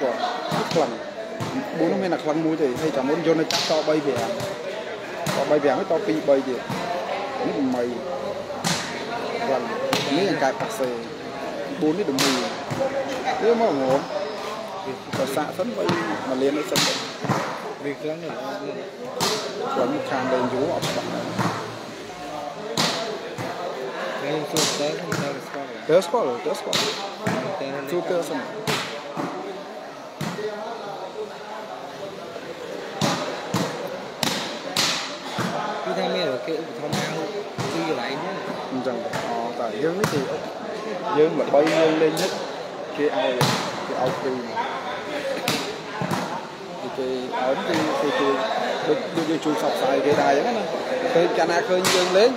của khăn bốn mươi là khăn mũi thì hay cả muốn cho nó to bay về to bay về mới to pi bay về cũng mày khăn mấy cái bạc xề bốn cái đồng mì nếu mà ngủ còn xạ sẵn bay mà lên nó sẵn việc lắm rồi còn khăn đầy rú ở bạc Tớ score. Two person. Cứ tham mê rồi kêu tham ăn, đi lại nhé. Không chẳng. Tại dương thì dương là bay dương lên nhất. Cái ao thì ống thì được chui sọc xài cái đài đó nè. Cái cana khơi dương lên.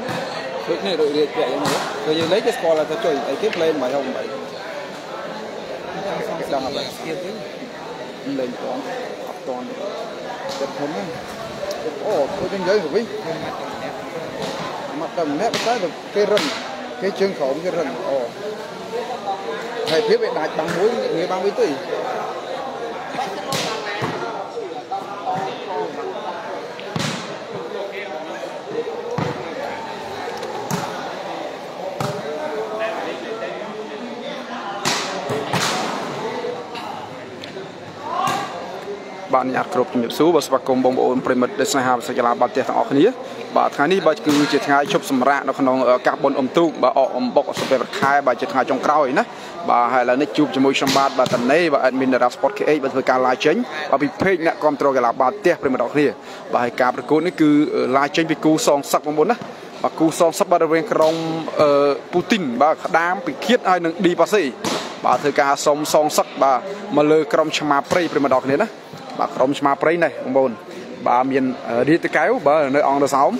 Lúc này đội điện chạy nữa, rồi giờ lấy cái score là tôi chuẩn ekip lên mà không vậy. Đang học vậy. Lên con, học con, tập huấn. Ồ, tôi trên giới rồi. Mặt tầm nét cái được cái rừng, cái chương khẩu cái rừng. Ồ, thầy biết về đại bằng muối người 30 tuổi. Bạn nhặt cột nhịp số và sạc công bóng ổn primit để sang hàng sẽ là bạn tiệt thằng kia bạn thay đi bạn cứ chỉ thay chụp sầm rạ nó còn ở carbon tu và bọc sợi vật khai và chỉ thay trong cào nữa và hay là nét chụp cho môi trường bạn và tận đây và admin đã sport cái và thời gian live stream và bị page này control cái là bạn tiệt primit đó kia và hay cả cột này cứ live stream bị cú song sập bóng bốn đó và cú song sập ba đường rong Putin và đam bị khiết ai nâng đi bác sĩ và thời gian song song sập và mà lơ crom chama prey primit đó kia đó bà không mà prey này ông bồn bà miền đi tới kéo bà nơi on đời sống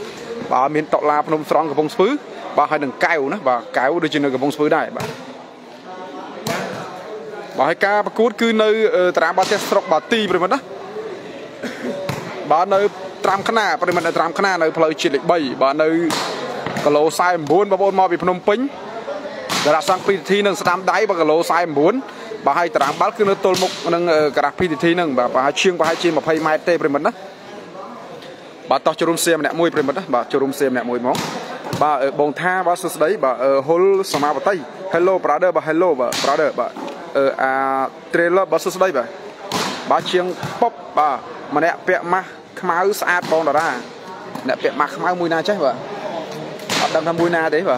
bà miền tọt la phnom strong của bông sứ bà hay đừng kéo nữa bà kéo đôi chân ở cái bông sứ này bà hay ca bà cút cứ nơi tram bà test rock bà ti rồi mà đó bà nơi tram khana rồi mà nơi tram khana nơi plei chìa lịch bảy bà nơi cái lô sai bốn bà bồn mò bị phnom pính đã sang pt nâng stam đáy bà cái lô sai bốn bà hai tảng bát cứ nó tồn một nâng cà phê thì nâng bà hai chiên mà phay mai tê bề mặt đó bà to chôm xem nè môi bề mặt đó bà chôm xem nè môi móng bà ở bồng tha bà sơ đấy bà ở hol sama bà tây hello brother bà ở trailer bà sơ đấy bà chiên pop bà mà nè bẹ má máu sát bong đó ra nè bẹ má máu mùi na chết bà đâm tham mùi na đấy bà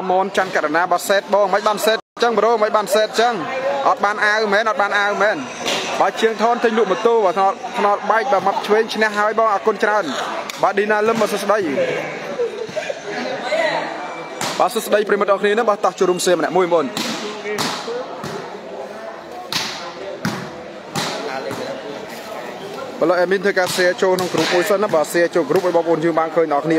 môn chăn cả na ba set bong mấy ban set chăng bro mấy ban set chăng ọt ban ao men ọt ban ao men bà chiêng thon thanh lụ một tô và thọ bay và mập chuyên trên hai bong à con tròn bà đi na lâm bà sơ đây bà sơ đây primit ở đây nó bà ta chùm xem này môi môn bà lo em in thời gian xe cho nông group môi sơn nó bà xe cho group với bao nhiêu bang khơi nó kia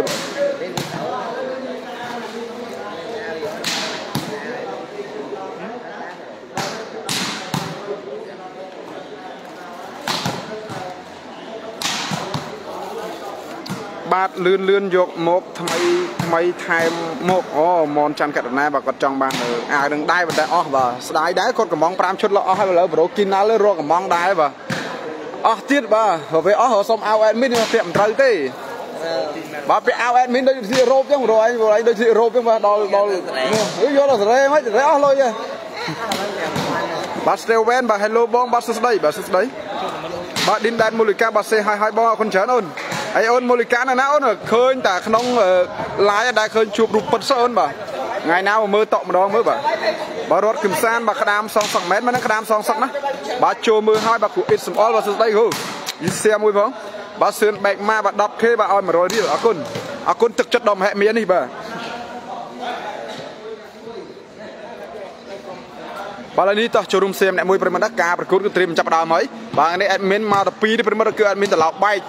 lươn dọc một mấy thay một món chăn cả này và còn trong bàn à đừng đai và đai và đai đái còn cái món pram chút lọ hay là bro kinh ná lên rồi cái món đai và tiết bà về họ xong ao admin tiệm trời tê bà bị ao admin đây thì rộp chứ rồi anh đây thì rộp chứ mà đòi vô là rê mấy rê lôi vậy bà steel van bà hello bong bà sứt đấy bà đinh đan molika bà xe hai bong con chán ơn ai ôn molika này nào ôn khơi ta không lái đại khơi chụp rụp bật sơn bà ngày nào mà mơ tọng đó mới bà rót kim san bà khám xong sọc mét mà nó khám xong sọc nó bà chô mưa hai bà cụ ít sầm all bà sơ đây hú xe mùi vắng bà sườn bạch ma bà đập khê bà oi mà rồi đi bà con thực chất đồng hệ miến đi bà Và đi ta cho room xem này môi phần đất cá và cuối cùng chập đào mới. Và này admin mà tập pi đi phần đất cứ admin tàu bay.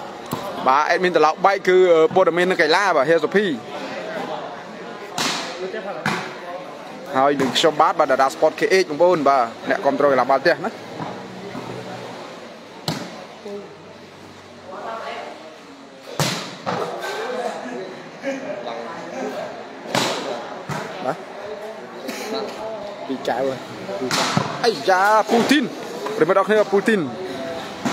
Và admin tàu bay cứ bộ đồ men cái la và heo pi. Hai đừng xong bát và đã sport KX cũng bốn và nè control là bao tiền đó. Chạy rồi. Ây da Putin. Rồi mà đọc này là Putin.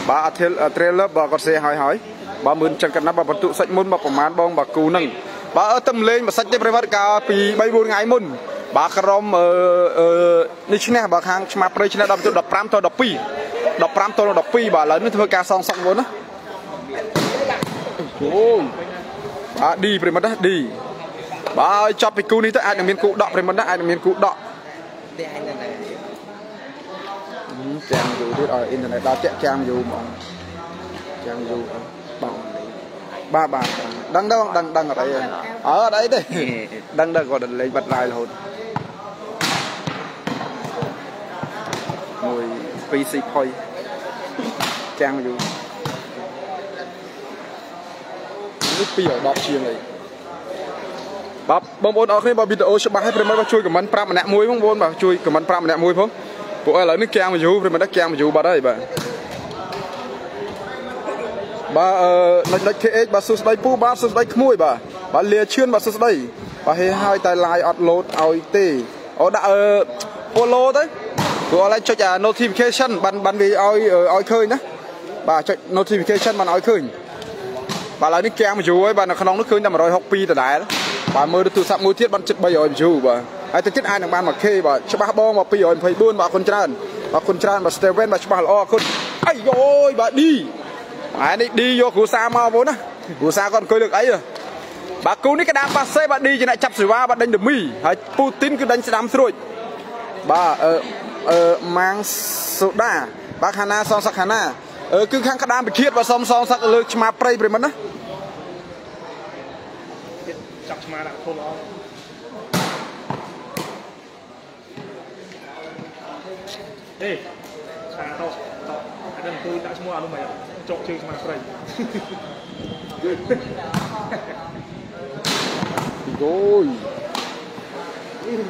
Bà trailer bà có xe hỏi. Bà mươn chân cắt nắp bà tụ sạch môn bà phỏng mán bông bà cứu nâng. Bà ở tâm lên bà sạch chế bà cả phí bay buôn ngay môn. Bà khá rõm ní chứ nè bà kháng mà bà chứ nè đọc đọc pram thôi đọc phí. Đọc pram thôi đọc phí bà lớn thôi cả xong xong vốn á. Bà đi bà đất đi. Bà ơi cho bà cứu ní tới ai nằm miên cụ đọc bà đất ai nằm miên cụ đọc. Trang dù biết ở internet đó trang dù mà trang dù ba bạn đăng đâu đăng ở đấy đi đăng đâu gọi định lấy vật lại luôn ngồi PC thôi trang dù nước pi ở đọc chiên này bắp bông bồn ở đây bao bịt ô số ba hai phần mấy bao chui của mình pram nẹt muối bông bồn bao chui của mình pram nẹt muối không bộ ai lấy nước cam mà dù phần mình đã cam mà dù bà đây bà lấy KX bà sốt đây pu bà sốt đây muối bà lìa chuyên bà sốt đây bà hay hai tay lại upload ao tê ở đã polo đấy bộ lấy cho trả notification ban vì ao khơi nhá bà cho notification ban ao khơi bà lấy nước cam mà dù ấy bà nó khăn nóng nước khơi nằm ở rồi học pi từ đáy đó. Bà mơ được tụ sạm ngôi thiết bắn chất bây giờ dù bà ai ta chết ai nặng ban mà khê bà cho bà bong bà bây giờ em phải buôn bà con tràn bà Steven bà cho bà lo con ai dồi bà đi ai đi vô cú xa mau vốn á cú xa còn cơi được ấy rồi bà cứu ní cái đám bà xe bà đi trên lại chập sửa ba bà đánh được mi hay Putin cứ đánh sẽ đám rồi bà mang soda bà Hana son sắc Hana cứ khang cái đám bị khiết bà son son sắc lơ chma prey prey mất á chắc mà đã khô lắm. Ê, sáng tao, anh đang tôi đã mua luôn mày ạ, trộn chơi mà phải. Rồi.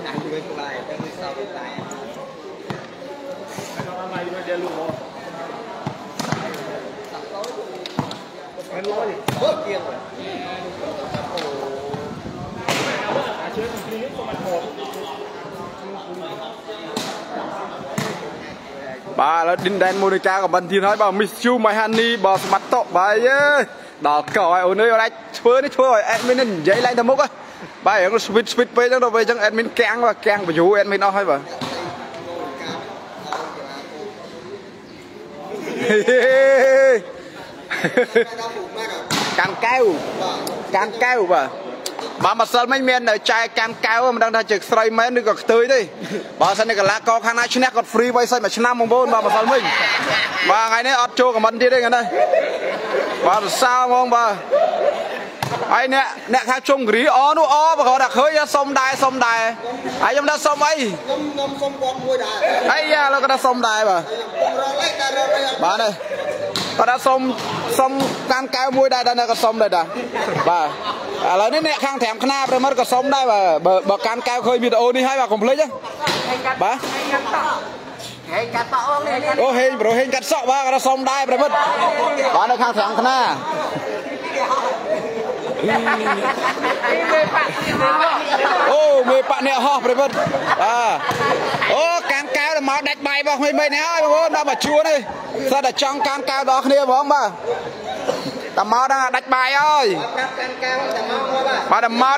Anh đi bên lại, đang đi sau bên lại. Anh làm này nó đen luôn rồi. Anh lôi đi, bớt kia rồi. Bà là đinh đen Monica của bạn thì nói bà miss you my honey bà mặt tọ bà ấy đỏ còi ôi nơi lại chơi đi chơi rồi admin dậy lại thầm mốc á bà ấy nó switch về chẳng đâu về chẳng admin kẹng và chú admin nó hay bà càng cao bà mà sao mấy men ở chai cam cao mà đang thay trực xoay mấy nước còn tươi đi bà sao này còn lá co khang nãy chén còn free bay xoay mà chén năm bốn bà mà sao mình bà ngày nay ăn trâu của mình đi đây ngày nay bà sao không bà ai nè nè khang chung gỉ ó nu ó bà họ đặt hơi ra sông đài ai trong đó sông ấy ai ra nó có đặt sông đài bà này bà đã sông cam cao môi đài đang là con sông đây đã bà lấy nét nẹt khang thèm khna rồi mất có sống đây mà bờ can cao khơi bị ô đi hay bà complete chứ bà ô hình rồi hình cắt sọ bà nó sống đây rồi mất bà nó khang thèm khna ô mày bạn nẹt ho rồi mất à ô can cao là máu đạch bay vào mày mày nè ơi bố nó bà chúa đi sao để trong can cao đó kia phải không bà đầm mò đang đạch bài ơi bà đầm mò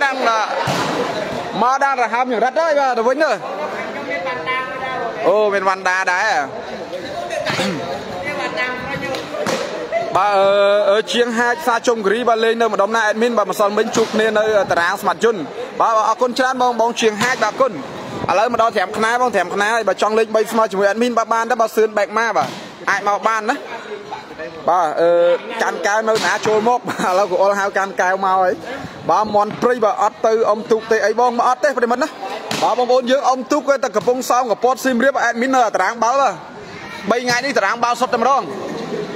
đang là ham nhiều đất đấy bà đừng quên nữa ô bên văn đa đấy à bà ở chiang hai xa trông gri bà lên nơi mà đóng na admin bà mà son bánh chụp nên nơi tảng smart jun bà con chán bong chiang hai bà con à lấy mà đo thèm khná bà trong lên bay smart chuẩn admin bà ban đã bà sườn bạch ma bà ai mà ban đó bà can cao nơi ná trôi mốc bà lâu của ôl hao can cao mau ấy bà mòn prey bà ọt tư ông tụt tê ấy bông bà ọt tê bà đi mất á Bà bóng bốn dưỡng ông túc cái ta cập bóng xong gặp post sim riêng admin là tảng báo là bây ngày đi tảng báo sắp tầm đó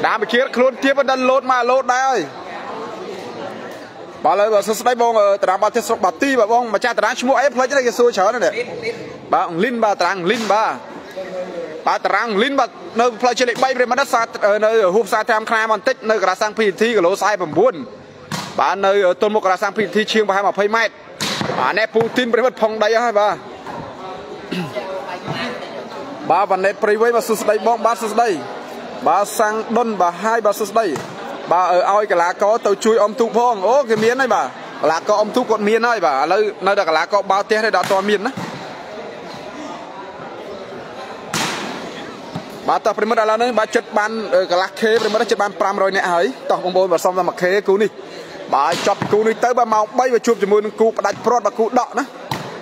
đá bị khiết luôn tiếp vẫn đang lột mà lột đây bà lấy bà sơ sấy bông ở trang bà tiếp sọc bà ti bà bông mà cha trang mua ép lấy cái này xôi chở này để bà linh bà trang linh bà trang linh bà nơi phải chơi bay về mà đất xa nơi hụp xa tham khai màn tích nơi cả sang phi thi của lỗ sai bầm buồn bà nơi tôn một cả sang phi thi chiêng bà hai mà phơi mát bà này Putin bị mất phong đây hả bà bà này private bà sơ sấy bông bà sơ sấy bà sang đôn bà hai bà sơ sấy bà ở ao cái lá có tàu chui ông thu phong ô cái miếng này bà lá có ông thu còn miếng này bà nơi đặt lá có bao tiền này đã to miếng đó bà ta phải mất là nơi bà chật ban cái lá khế phải mất chật ban pram rồi nè ấy tao không bôi bà xong ra mặc khế cú đi bà chọc cú đi tới bà mau bay và chụp cho môi cú bà đặt prod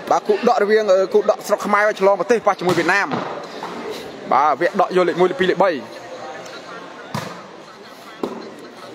bà cú đọ riêng ở cú đọ sọc mai và chlo mà tây pha cho môi Việt Nam bà viện đọ vô lệ môi lệ bay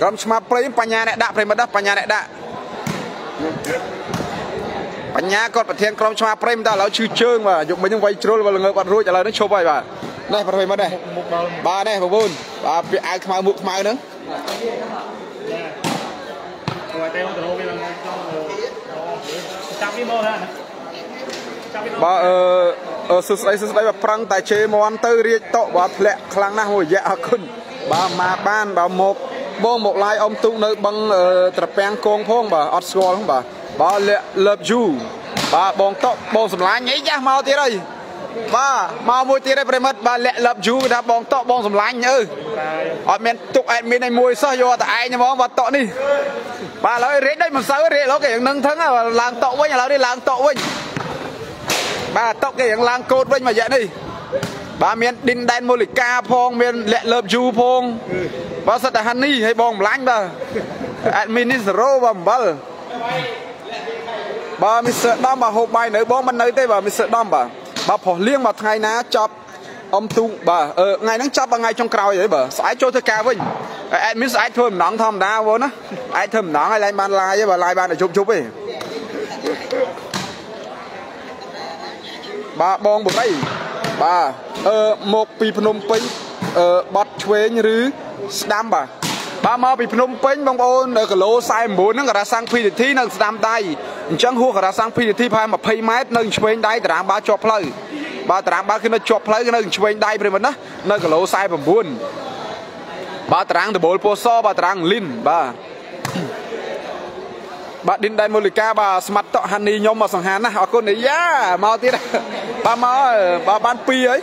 còn mà play nhà này đã play mà đã nhà này đã nhà còn phải thiên còn mà play ta lão chư chương mà dụng mấy những vay troll và người bạn rối trả lời nó show bài bà này phải mà đây bà này bà buồn bà bị ai mà mục mai nữa bà ở prang tài chế món tơ riết tọ bà lẹ khăng na hồi dạ khun bà mà ban bà một bông một lai ông tụ nơi băng tập bang con phong bà Oxford không bà lợp du bà bông tóc bông sầm lá nhảy ra mau tía đây bà mau môi tía đây phải mất bà lợp du đã bông tóc bông sầm lá nhớ ở miền tụt ở miền này môi sao vô tại ai nhà mong bà tọ đi bà lấy rễ đây mà sao rễ nó cái nâng thắng là làng tọ với nhà lão đi làng tọ với bà tóc cái làng cột với mà vậy đi bà miền đinh đen môi lịch ca phong miền lợp du phong bà sẽ đặt honey hay bom lạnh bà admin is row bầm bal bà mình sợ đâm bà hộp bài nữa bom bên nơi đây bà mình sợ đâm bà phỏ liêng bà ngày ná chập ông tung bà ngày nắng chập bà ngày trong cào vậy bà sải cho thưa ca với admin sải thơm nắng thầm đá vốn á ai thơm nắng ai lại bàn lai với bà lai bàn để chụp chụp ấy bà bom bột đây bà một pì Phnom Penh bọt quế như đam bà mau bị Phnom Penh bông ôn ở cái lô sai bốn nó ra sang phi thi nâng đam tay chẳng hua ra sang phi thi phải mà pay mát nâng quên đai trang ba chọc lời bà trang ba khi nó chọc lấy nâng quên đai về mình đó nâng cái lô sai bầm buồn bà trang từ bốn po so bà trang lin bà đinh đai Molika bà smart tọ honey nhom mà sang hàn á họ con này yeah mau tí đây bà ban pi ấy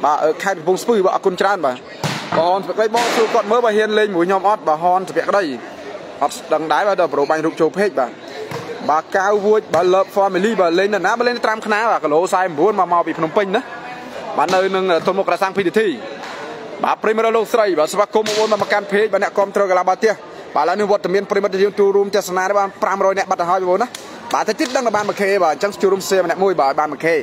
bà ở khai vùng spui bà côn tràn bà còn phải lấy bó xu còn mới bà hiên lên mũi nhóm ót bà hòn thì vẽ cái đây ót đằng đáy bà đập rổ bánh rụng chụp hết bà cao vui bà lợp family bà lên là ná bà lên tram khá bà cái lỗ sai buôn mà màu bị Phnom Penh đó bà nơi nâng thôn một là sang phi thị bà primera lô sầy bà sắp cô một mà can phê bà nẹ con trơ là bà tia bà là nơi vật miền primera dương tu room chè sna bà pram rồi nẹ bắt hai bốn đó bà thấy tít đang là ban mà khê bà chẳng tu room xe mà nẹ môi bà ban mà khê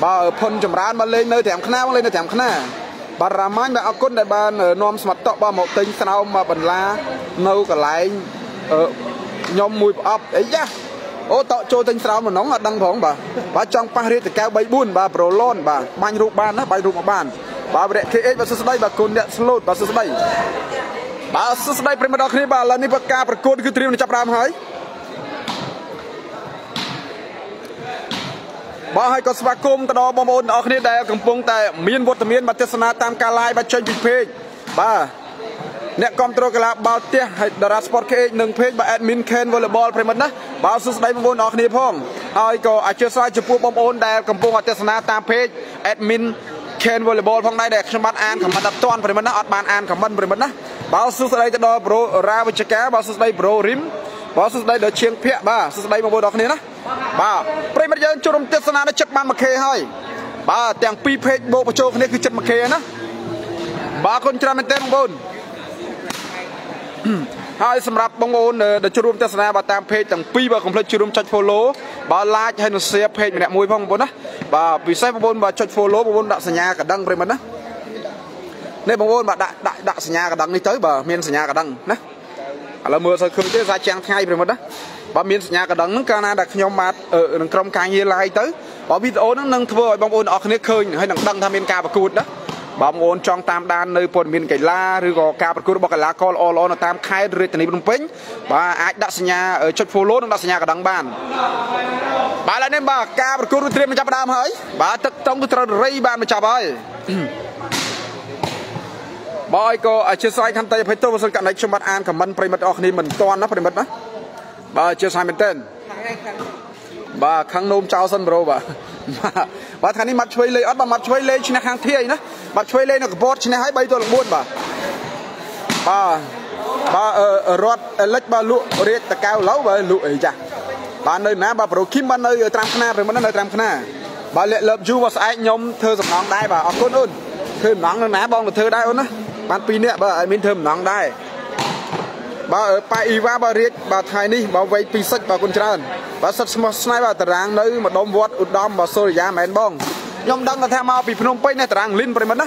bà phân chấm ran bà lên nơi thèm khna lên nơi thèm khna bà làm anh bà côn đại bà nom mặt tọ bà một tính sao mà bẩn lá nâu cả lái nhom mùi ấp ấy nhá ô tọ trôi tính sao mà nóng là đăng phóng bà trong Paris thì cao bay buồn bà pro lon bà ban rụng ban đó bay rụng một bàn bà về KS và sốt đây bà côn nhận slot bà sốt đây prima đọc này bà là nếp ca bà côn cứ triều này chập ram hỏi bà hay có spa cung cái đó bom ôn đọc này đây cầm bông tại miền Bắc miền Bắc Tây Tam Ca Lai bà chơi bịch bà nẹp control cái là bao tiếc hay đá sport KS nâng phê bà admin Ken volleyball prima đó bà sốt đây bom ôn đọc này phong ai có ai chơi sai chụp bom ôn đây cầm bông ở Tây Tam phê admin Ken volleyball phong này đẹp trong ban an của mình đặt toàn về mình đã ban an của mình về mình đó báo số đây cho đó pro ra với chiếc cá báo số đây pro rim báo số đây để chiêng phe ba số đây mà vô đọc này đó ba bây giờ chúng tôi sẽ nói chất ban mà khe hơi ba tiếng pi phe bộ cho cái này cứ chất mà khe đó ba con trai mình tên bồn hai sầm rạp bông ôn để cho chúng tôi sẽ nói ba tiếng phe tiếng pi ba cùng với chúng tôi follow ba like hay là share phe mình đã mui phong bồn đó bà vì sao bông bà chọn follow bông đặt sân nhà cả đăng về mình đó nên bông bà đặt sân nhà cả đăng đi tới bà miền sân nhà cả đăng đó là mưa sao không tới ra trang thay về mình đó bà miền sân nhà cả đăng nước Canada nhóm mà ở trong cái như lai tới bà video nó nâng thôi bông ôn ở cái khơi hay nặng đăng tham miền ca và cụt đó bông ôn trong tam đan nơi phần miền cái la rồi gò ca và cụt bọc cái lá col olo nó tam khai rồi từ này bên pin bà ai đặt sân nhà ở chọn follow nó đặt sân nhà cả đăng bàn bà là nên bà ca và cụt trim chắp đam hỡi bà tập trong cái trò rây bàn mà chắp ơi bói cô chia sẻ khăn tay phải tôi vào cạnh này cho mặt an cả mình phải mặt ở này mình toàn nó phải mặt đó bà chia sẻ mình tên bà khăn nôm trao sân rồi bà thằng này mặt chơi lên ớt bà mặt chơi lên trên hàng thiê nữa mặt chơi lên là cái bot trên này hãy bay tôi là buôn bà rót lách bà lụa rệt ta cao lâu bà lụa ấy chả bà nơi ná bà pro kim bà nơi tram khna rồi mà nơi tram khna bà lệ lập du và sai nhóm thơ sập nóng đai bà ở côn ôn thơm nóng nơi ná bong là thơ đai ôn á bán pin nè bà mình thơm nóng đai bà ở Paiva bà riết bà thái ni bà vay pi sách bà con trơn bà sập sniper bà tràng nơi mà đom vót ụt đom bà sôi giá mèn bong nhóm đăng là theo mau bị phnom penh này tràng linh rồi mà đó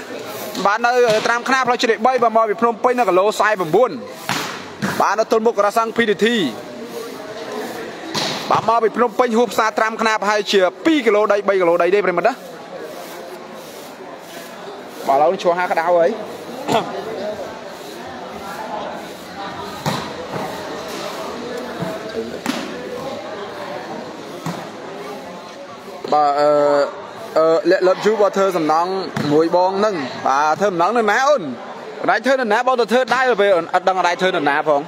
bà nơi tram khna bà chỉ để bay bà mau bị phnom penh là lô sai bà buồn bà nó tôn bốc ra sang pdt bà mau bị phnom penh hụp xa tram khna hai chia 2 kg đây 3 kg đây đây về mặt đó bảo lâu chùa hai cái đau ấy bà lệ lập chú bà thơ sầm nóng mùi bong nâng bà thơm nóng lên má ôn đại thơ lên ná bao giờ thơ đai rồi về đang ở đại thơ lên ná phong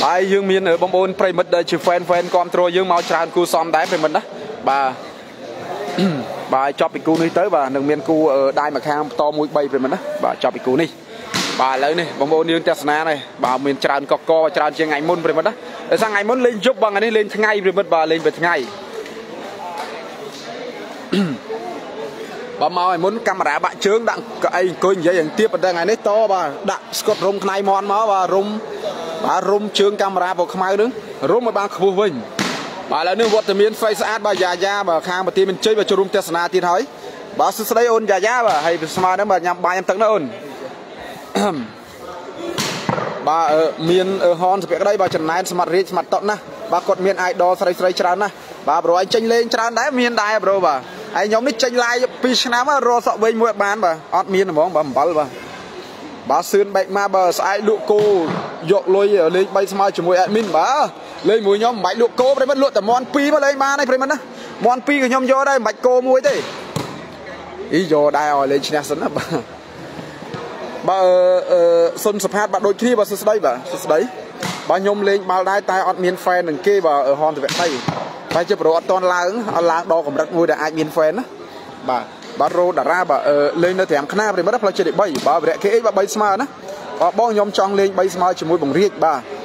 bài dương miên ở bông bồn phải mất đời chịu fan control dương màu tràn cù xóm đáy phải mất đó bà cho bị cù này tới bà đường miên cù ở đai mà khang to mũi bay phải mất đó bà cho bị cù này bà lấy này bông bồn dương tesna này bà miên tràn cọc co tràn trên ngày môn phải mất đó sang ngày môn lên giúp bằng này lên tháng ngày phải mất bà lên về tháng ngày bà mau muốn camera bạn chướng đặng cái coi như vậy tiếp ở đây ngày nấy to bà đặng Scott rung này mòn máu bà rung chướng camera vào khmau đứng rung mà bà khua vinh bà là nước vitamin face ad bà già già bà khang bà tim mình chơi bà cho rung test na tin hỏi bà xưa đây ôn già già bà hay smart đó bà nhằm bà nhằm tận nó ôn bà ở miền ở hòn về đây bà trần này smart rich smart tận na bà còn miền idol sấy sấy tràn na bà bro anh tranh lên tràn đá miền đá bro bà Ai nhóm nít chênh lai pi năm á rồi sợ bên mua bán bà, ót miên mà bà bảo bà. Bà xuyên bệnh ma bà sai lụa cô dọc lôi ở lên bay smile chỉ mua admin bà. Lên mua nhóm bạch lụa cô đây mất lụa tầm món pi mà lên ma này phải mất á. Món pi của nhóm do đây bạch cô mua thế. Ý do đây rồi lên china sấn á bà. Bà sơn sập hạt bà đôi khi bà sơn đây bà sơn đấy. Bà nhóm lên bao đai tai ót miên fan đằng kia bà ở hòn thì vẽ tay. Bà chụp đồ toàn là đo của đặt ngôi để ai miền phèn á, bà rô đã ra bà lên nơi thèm khna thì bắt đắp là chơi để bay bà vẽ cái bà bay smart á, bà bao nhóm trong lên bay smart chỉ môi bồng riết bà,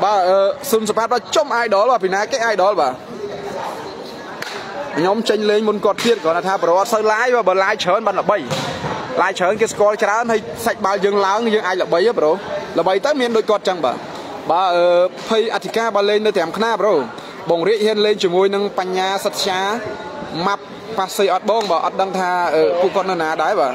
bà sum sập đó chôm ai đó là vì nãy cái ai đó bà nhóm tranh lên muốn cọt tiền còn là tha pro soi lái và bờ lái chớn bạn là bay lái chớn cái score cho hay sạch bà dừng láng dừng ai là bay á pro là bay tới miền đôi cọt chẳng bà pay Atika bà lên nơi thèm khna pro bong rễ hiên lên chỉ môi nâng panh nhà sạch xá mập phát xây ọt bông bảo ọt đăng tha phụ con nà đái bà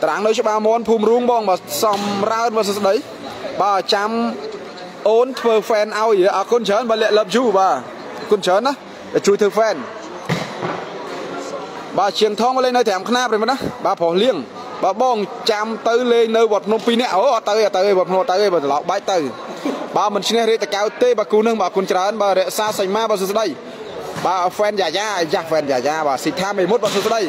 tàng lấy cho bà món phum ruông bong bà sầm ra bà sốt đấy bà chăm ôn thơ fan ao gì à con chớn bà lệ lập du bà con chớn á để chui thơ fan bà chiêng thong lên nơi thảm khna rồi mà đó bà phò liêng bà bong chăm tới lên nơi bọt nông pin ở tới bọt hồ tới bọt lọ bãi tới bà mình xin hãy cao tê bà cú nương bà con trán bà để xa sánh ma bà xuống đây bà fan giả da giặc fan giả da bà xịt tham 11 bà xuống đây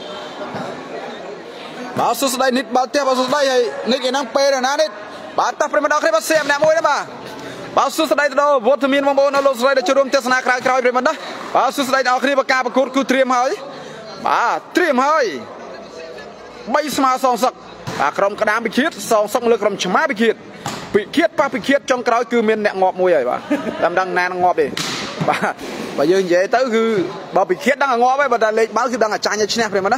bà xuống đây nít bà theo bà xuống đây nít cái năng pe rồi ná nít bà ta phải mình đó khi bắt xem nè môi đó bà xuống đây đâu vót miền mông bồn nó lột đây để cho rôm tết sanh khai khai rồi mình đó bà xuống đây đó khi bà ca bà cột cứ triềm hơi bà triềm hơi bay smart song sắc bà cầm cái đám bị khiết xong xong lực cầm chả bị khiết ba bị khiết trong cái đó cứ miên nẹt ngọt môi rồi bà làm đang nan ngọt đi bà dương dễ tới cứ bà bị khiết đang ở ngọt ấy bà đã lấy báo cứ đang ở chai như thế này rồi mà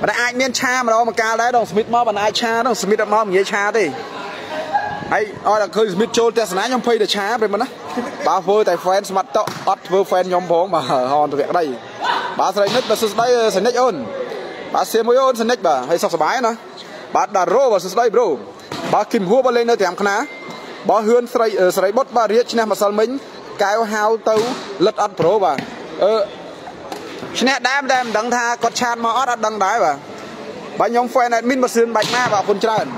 đã ai miên cha mà đâu mà ca đấy đồng Smith mà bà ai cha đồng Smith mà không nghe cha đi ấy ôi là khơi Smith trôi test nãy nhom pay được cha rồi mà đó bà phơi tại fan mặt tọt phơi fan nhom phố mà hòn tụi việc đây bà sấy nứt bà sấy đây sấy nứt ôn bà xem mối ôn sấy nứt bà hay sọc sờ bái nữa bà đã rô bà sơ đây bro bà kìm hua bà lên nơi thèm khná bà hươn sợi bốt bà riết chén mà sao mình cao hao tấu lật ăn pro bà chén đam đằng tha có chan mà ót đằng đái bà nhóm fan admin bà sườn bạch ma bà phun tràn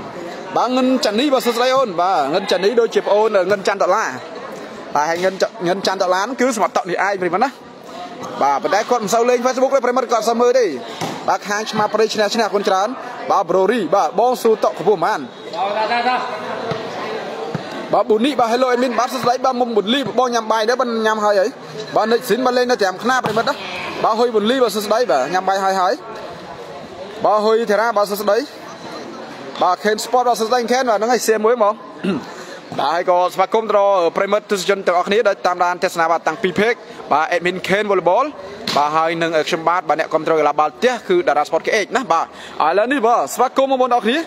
bà ngân chăn đi bà sơ đây ôn bà ngân chăn đi đôi chip ôn là ngân chăn đọt lá bà hay ngân chăn đọt lá cứ mặt tọt thì ai mình á bà đã còn sao lên Facebook đấy phải mất còn sao mới đi bà khang mà phải chén con tràn bà brori bà bong su tọt của man bà bún nị bà hello admin bà sốt lấy bà mông bún ly bong nhầm bài đấy bà nhầm hơi ấy bà nịt xin bà lên nó thèm khna rồi mất đó bà hơi bún ly bà sốt lấy bà nhầm bài hơi Bà hơi thế ra bà sẽ đấy. Bà khen sport bà sẽ đánh khen và nó ngày xe mới mà. Đại có và công trò Premier Division từ Auckland đã tam đan test na và tăng pipec và admin khen volleyball và hai nâng ở sân bát và nẹt công trò là bát tiếc cứ đã sport cái ếch nhá bà. Ai lần đi bà và công một môn Auckland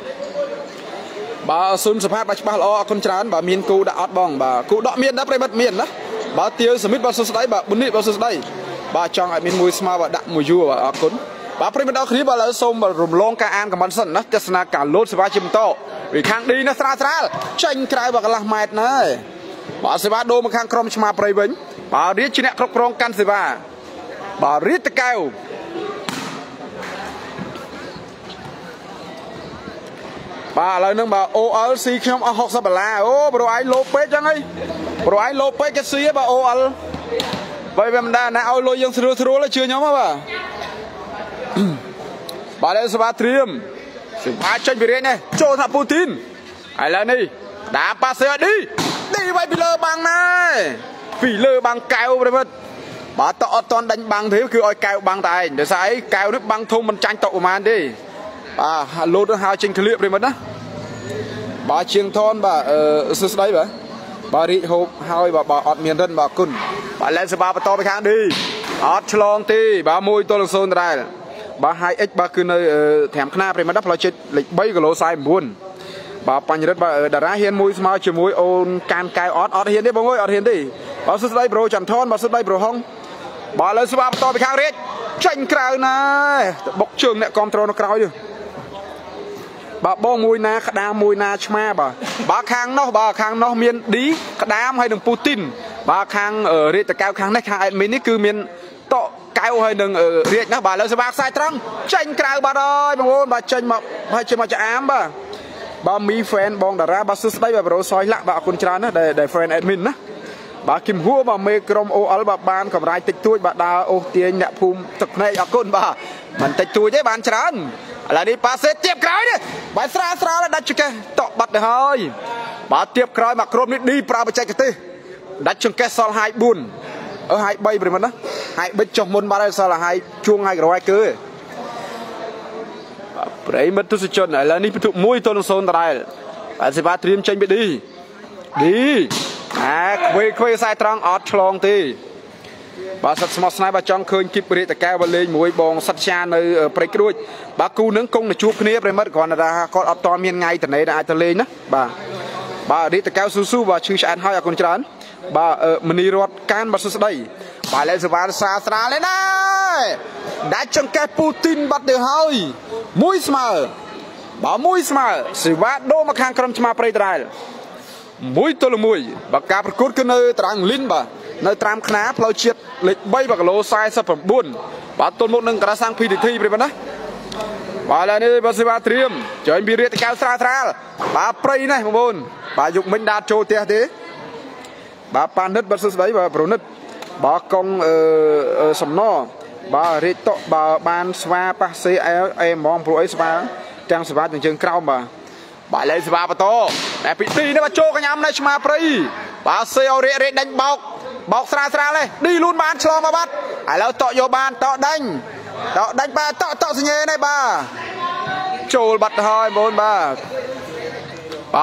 bà Sun Sapa bạch ba lo con trán bà miền cù đã ót bong bà cù đọ miền đã phải bật miền đó bà tiêu Smith bà Sunday bà Bunny bà Sunday bà chọn lại miền mùi smart bà đặng mùi du bà cún bà phải bật đo khí bà lỡ sôm bà rùm long ca an cả bản sân đó chắc là cả lốt Sapa chìm to vì khang đi nó tra tra tranh cãi bà làm mệt này bà Sapa đô mà khang krom smart phải bính bà riết chuyện khóc rong can Sapa bà riết tơ cao bà lời nâng bà OLC không học sao bà la ô bro ai Lopez chẳng ấy bro ai Lopez cái gì bà OL vậy em đã nãy ao lôi dân sưu là chưa nhóm mà bà đây spa triêm ba chân bị rên này cho thằng Putin ai là đi đá ba xe đi đi vậy bị lơ bằng này vì lơ bằng cao rồi bà tọt toàn đánh bằng thế cứ oi cao bằng tài để sai cao nước bằng thung mình tranh tụ mà anh đi bà lô nó hao trên clip đi mất á bà chiêng thon bà sơ đấy bà đi hộp hai bà ọt miền dân bà cùn bà lên xe bà to cái kháng đi ọt chlong ti bà môi tôi là sơn ra bà hai x bà cứ nơi thèm khna đi mất đắp lo chết lịch bay cái lỗ sai buồn bà pan đất bà đã ra hiên môi smile chiều môi ôn can cay ọt hiên đi bông ơi ọt hiên đi bà sơ đấy bro chẳng thon bà sơ đấy bro hông bà lên xe bà to cái kháng đi tranh cào này bọc trường lại control nó cào chứ bà bong mùi na đam mùi na chma bà khang nó miên đi đam hay đừng Putin bà khang ở riết cao khang này khang mình cứ miên tọ cao hay đừng ở riết nó bà lỡ sẽ bạc sai trăng tranh cào bà rồi bà ngôn bà tranh mọc hay chơi mà chơi ám bà mi fan bong đã ra bà sút đây bà bro soi lạ bà con trán để fan admin đó bà Kim Hua bà mê krom OL bà ban cầm rai tịch tuôi bà đa ô tiền nhạc phùm thực này ở côn bà mình tịch tuôi với bàn trán là đi bà sẽ tiếp cái đi bà xa là đặt cho cái tọ bật được thôi bà tiếp cái mà krom đi bà chạy cái tê đặt cho cái sau hai buồn ở hai bay rồi mà nó hai bên trong môn bà đây sao là hai chuông hai rồi cứ đấy mất tôi sẽ chọn là đi tụ mui tôn sơn này bà sẽ bà tìm tranh bị đi đi quay quay sai trăng ót tròn thì bà sập small sniper bà trăng khơi kịp bơi cao và lên mũi bong sập cha nơi break đuôi bà cú nướng cung là chuột kia rồi mất còn là con ót to miên ngay từ này đã từ lên đó bà đi từ cao su su bà chư anh hai con trán bà mình đi rót can bà su đây bà lên sờ xa xa lên đây đã trong cái Putin bắt được hơi mũi smart sờ bắt đô mà khang cầm chma break đai mũi tôi là mũi bà cá bạc cốt cứ nơi trang linh bà nơi tram khná plau chiết lịch bay bạc lô sai sập phẩm buồn bà tôn một nâng cả sang phi thi vậy đó bà là nơi bà sẽ bà triêm cho anh bị rệt cao xa xa bà prey này một buồn bà dụng mình đa trôi tia thế bà pan đất bà sơ đấy bà pro nứt bà con sầm no bà rệt tọ bà ban sva pa se em mong pro ấy sva trang sva từng trường cao mà bà lên spa bà to để bị đi nó bà cho cái nhám này mà prey bà seo rệt đánh bọc xa xa này đi luôn bán cho mà bắt ai lâu tọ vô bàn tọ đánh bà tọ gì này bà trồi bật hơi bốn bà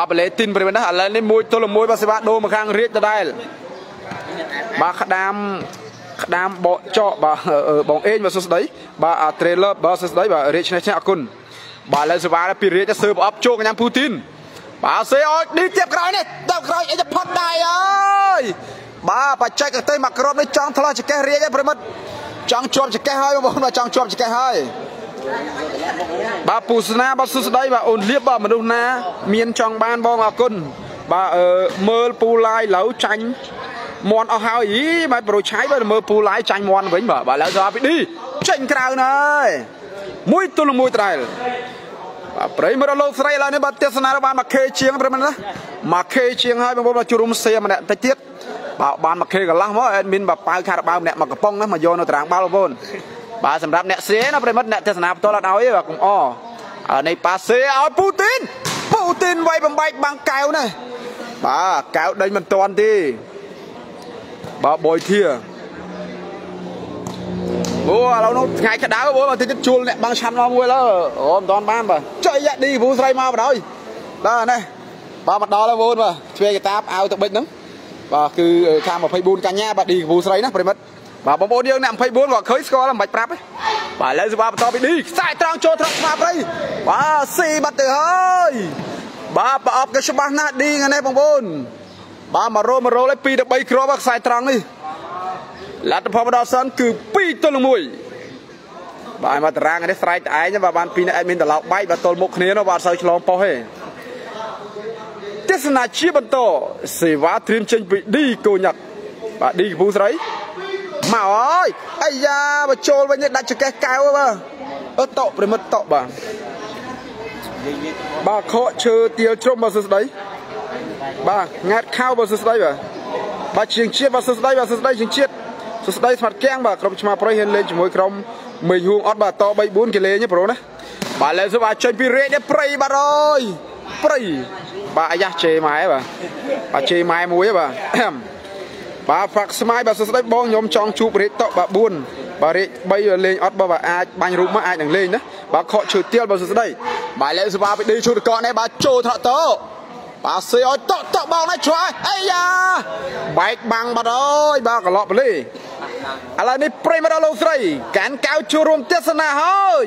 lấy tin về mình đó là lên môi tôi là môi bà sẽ bắt đô mà khang rệt ra đây bà đam bỏ cho bà bóng ếch và sốt đấy bà trailer bà sốt đấy bà rệt này chắc cún bà lên sờ vào pì rết sờ bóp chôn cái nhám Putin bà sẽ đi tiếp cái này tập cái này sẽ phát đài ơi bà chạy cái tay mặc rộp đấy chọn thằng chỉ cái rết đấy phải mất chọn chuột chỉ cái hơi mà nó chọn chuột chỉ cái hơi bà Pusna bà sút đây bà ôn liếp bà mà đâu na miền trong ban bong à côn bà mơ Pulai lẩu chanh mòn ao hao ý mà bồi trái bà mơ Pulai chanh mòn với bà lấy ra bị đi chanh cào này Mui tulung mui terakhir. Pray meralok Israel ini batis senar ban makai cieng pray mana? Makai cieng hai membawa curum saya menek terciet. Ban makai galah mau admin bapai cara bapai menek makapong lah majono terang balu pun. Bapak sempat menek sien pray mana menek tersenar tolak awi bakum oh. Ini pasir awi Putin. Putin way pembaik bangkau nih. Bapak kau dari mentuan ti. Bapak boy thea. Bố lâu nó ngày cái đá bố mà tin chua lại bằng chăn nó mua đó ôm toàn ban mà chơi vậy đi bố say mau vào đây đó này ba mặt đó là vô mà chơi cái táp ao tập bệnh lắm và cứ tham vào Facebook cả nhà bạn đi bố say nó phải mất và bố bố điêu nằm Facebook gọi khơi score là mạch rap ấy và lấy ba to bị đi sai trang cho thằng mà đây và si bắt từ hơi ba bà ập cái số ba nát đi ngày nay bằng bốn ba mà rô lấy pi được bay cro bác sai trang đi là tập hợp đó sẵn cứ pi tôi là mùi bài mà trang cái strike ai nhưng mà bạn pi này mình đã lọc bay và tôi một nén nó vào sau cho nó hết tết là chia bận tổ xì vá thêm chân bị đi cô nhật và đi bú sấy mà ơi ai da mà trôi với những đặt cho cái cao mà ớt tọt để mất tọt bà khó chơi tiêu trộm vào sớm đấy bà ngạt khao vào sớm đấy bà chiến chia vào sớm đấy chiến chia số đây phạt keng bà cầm chma pro hiện lên chỉ mỗi cầm mình huông ót bà to bay bốn cái lê nhé pro đấy bà lên số bà chơi pirate đấy prey bà rồi prey bà ai da chê máy bà chê máy muối bà phạt smile bà số đây bong nhom chong chụp rít to bà buồn bà rít bay lên ót bà ai banh rúm mà ai đằng lên đó bà khọ trừ tiêu bà số đây bà lên số bà bị đi chụp con này bà trôi thọ to bà xây ót to to bao này chua ai da bay băng bà rồi bà cả lọp đi Alah ni pray merah losrai kan kau curum tersenah hoy,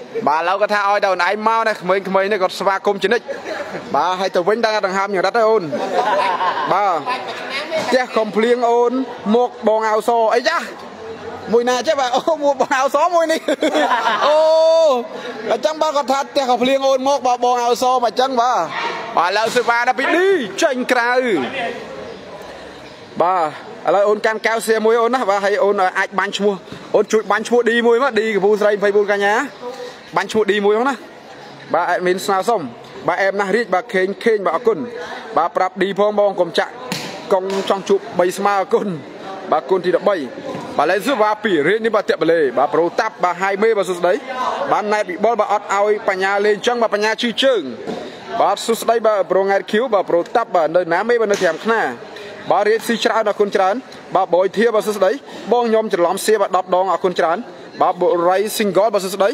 bà lâu có tha oi đầu này mau này mấy này còn spa công chiến địch bà hay tàu vĩnh đang ham nhiều đất đấy ôn bà chắc không liên ôn một bong áo xô ấy chắc mùi này chứ bà ô một bong áo xó mùi này ô là chẳng bà có thật chắc không liên ôn một bong áo xô mà chẳng bà lâu spa đã bị đi tranh cào bà là ôn can kéo xe môi ôn á bà hay ôn ai bán chua ôn chuột bán chua đi môi mất đi cái vô dây phải buôn cả nhà bán chua đi môi không á bà mình sao xong bà em na rít bà khen khen bà côn bà prap đi phong bong cầm chặt con trong chuột bay smart côn bà côn thì đã bay bà lấy giúp bà pỉ riết như bà tiệm lề bà pro tap bà 20 bà sút đấy bà này bị ball bà ót ao bà nhà lên trăng bà nhà chi trường bà sút đấy bà pro ngay cứu bà pro tap bà nơi ná mấy bà nơi thèm khna bà rít xí chán ở con chán bà bồi thia bà sút đấy bong nhom chỉ lắm xe bà đập đòn ở con chán bà bộ ray single bà sút đấy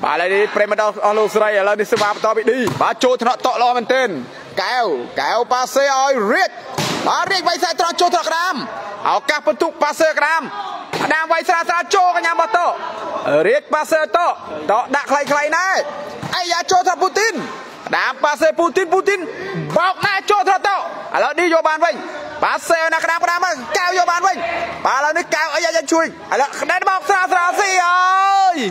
bà lại đi premadol alosray là đi xem bà to bị đi bà trôi thọ tọt lo mình tên cao cao bà xe ơi rít bà rít vậy sao trôi trôi thọ gram áo cà phê tục ba sợi gram đang vay xa xa cho cái nhà bà to riết ba sợi to đã khay này ai ya cho thằng Putin đang ba sợi Putin bọc này cho thằng to là đi vô bàn vinh ba sợi là cái đám cao vô bàn vinh bà là nước cao ai ya chui là đang bọc xa gì ơi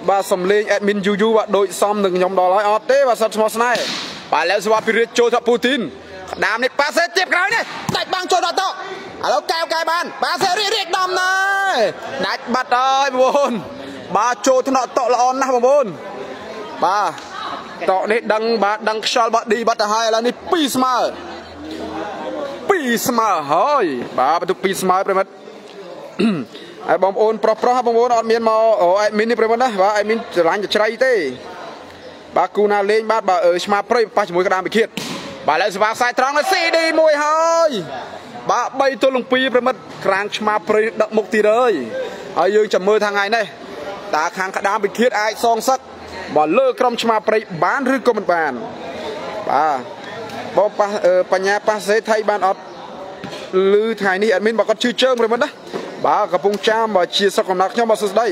bà sầm lên admin juju bà đôi xong đừng nhom đó ót đi bà sập smoke này bà lấy số bà pirate cho thằng Putin đam này bà sẽ tiếp cái này đặt băng cho nó to alo cao cài bàn bà sẽ riết đam này đặt bật ơi buồn bà cho thằng nọ tọ là on năm bốn bà tọ đấy đăng bà đăng sao bà đi bắt hai là đi peace mà ពីស្មើហើយបាទបន្ទុកពីស្មើប្រិមិត្តហើយបងប្អូនប្រុសប្រុសបងប្អូនអត់មានមកអេមីននេះប្រិមិត្តណាបាទអេមីនច្រាញ់ច្រៃទេបាទគូណាលេងបាទបើឆ្មាព្រៃប៉ះជាមួយក្តាមវិឃាតបាទឥឡូវសេវាខ្សែត្រង់នៅ CD មួយហើយបាទ3ទល់នឹង2ប្រិមិត្តក្រាងឆ្មាព្រៃដឹកមុខទៀតហើយហើយយើងចាំមើលថ្ងៃនេះតើខាងក្តាមវិឃាតអាចសងសឹកបើលើក្រុមឆ្មាព្រៃបានឬក៏មិនបានបាទបងប៉ះបញ្ញាប៉ះសេថៃបានអត់លឺថ្ងៃនេះអេដមីនបើគាត់ជឿជើងប្រិមិត្តណាបាទកំពុងចាំបើជាសុខកំណត់ខ្ញុំបាទសួស្ដី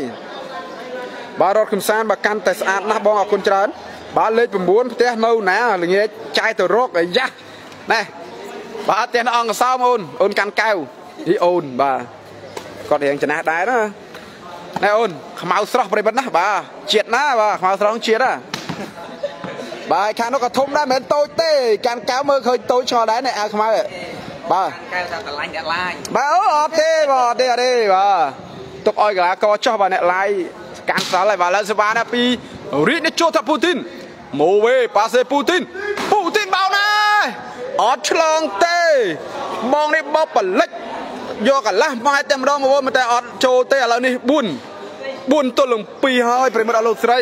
បាទរត់កំសាន្តបាទកាន់តែស្អាតណាស់បងអរគុណច្រើនបាទលេខ9ផ្ទះនៅណាល្ងាចចាយទៅរកអាយ៉ាណែបាទផ្ទះនៅអង្គសោមអូនអូនកាន់កៅអ៊ីអូនបាទគាត់រៀងចំណាស់ដែរណាណែអូនខ្មៅស្រស់ប្រិមិត្តណាបាទជាតិណាបាទខ្មៅស្រស់ជាតិណាបាទខាងនោះក៏ធំដែរមិនតូចទេកាន់កៅមើលឃើញតូចឆោដែរណែអាខ្មៅបាទកៅថាកលាញ់អ្នកឡាយបាទអូអត់ទេបាទអត់ទេអត់ទេបាទទុកឲ្យកលាករចោះបាទអ្នកឡាយកាន់ស្រល់ហើយបាទឥឡូវសេវាណាពីរីកនេះជួថាពូទីនម៉ូវេប៉ាសេពូទីនបោណាអត់ឆ្លងទេបងនេះបបលិចយកកលាស់មកតែម្ដងបងប្អូនមិនតែអត់ចូលទេឥឡូវនេះ4ទល់នឹង2ហើយប្រិមិត្តអស់លោកស្រី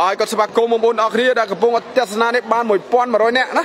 បាទគាត់ស្វាគមន៍បងប្អូនអរគ្នាដែលកំពុងទស្សនានេះបាន1100នាក់ណា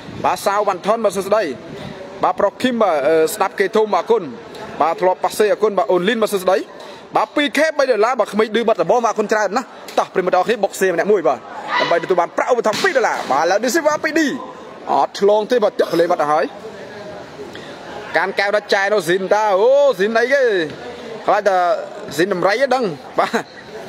បាទសាវវ៉ាន់ថនបាទសួស្ដីបាទប្រុសឃីមបាទស្ដាប់គេធំបាទអរគុណបាទធ្លាប់ប៉ះសេអរគុណបាទអូនលីនបាទសួស្ដីបាទ 2K $3បាទក្មេងឌឺបាត់ដបងបាទអរគុណច្រើនណាស់តោះប្រិមត្តអរគ្នាបុកសេម្នាក់មួយបាទដើម្បីទទួលបានប្រាក់ឧបត្ថម្ភ$2បាទឥឡូវនេះសេវា 2D អត់ឆ្លងទេបាទទឹកកលេបាត់ទៅហើយកាន់កែវដល់ចែនោះស៊ីនតាអូស៊ីនអីគេខ្លាចតែស៊ីនដំរីឯងដឹងបាទ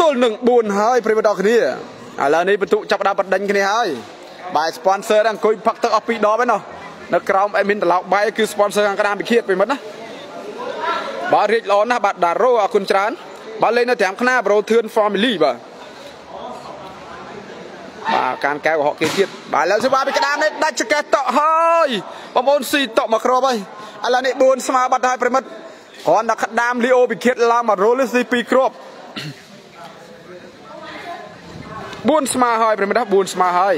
ទល់នឹង4ហើយប្រិយមិត្តអរគ្នាឥឡូវនេះបន្ទុកចាប់ដើមបដិញគ្នាហើយបាយ sponsor អង្គុយផឹកទឹកអស់2ដបឯណោះនៅក្រោមអេមីនតឡោកបាយគឺ sponsor ខាងក្តាមវិឃាតប្រិយមិត្តណាបាទរៀបល្អណាស់បាទដារ៉ូអរគុណច្រើនបាទលេងនៅ5ខ្នាប្រូធឿន family បាទកានកែវកុហកគេទៀតបាទឥឡូវសេវាពីក្តាមនេះដាច់ចកេះតក់ហើយបងប្អូនស៊ីតក់មកគ្របហើយឥឡូវនេះ4ស្មើបាត់ហើយប្រិយមិត្តគ្រាន់តែក្តាមលីអូវិឃាតឡើងមករ៉ូលស៊ី2គ្រាប់4ស្មើហើយប្រិមត្ត4ស្មើហើយ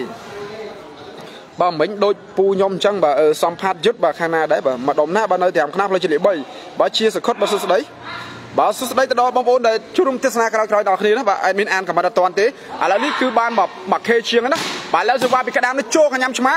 បើមិញដូចពូខ្ញុំអញ្ចឹងបើសំផាតយុទ្ធបើខាងណាដែរបើមកដុំណាបើនៅ5ខ្នាផ្លូវជាលេខ3បើជាសខុតបើសុស្ដីទៅដល់បងប្អូនដែលជួបរួមទស្សនាក្រោយៗដល់គ្នាណាបើអេដមីនអានខមមិនអត់តាន់ទេឥឡូវនេះគឺបានមក K ជាងណាបើឥឡូវសេវាពីក្តាមនេះចូលកញ្ញាំឆ្មា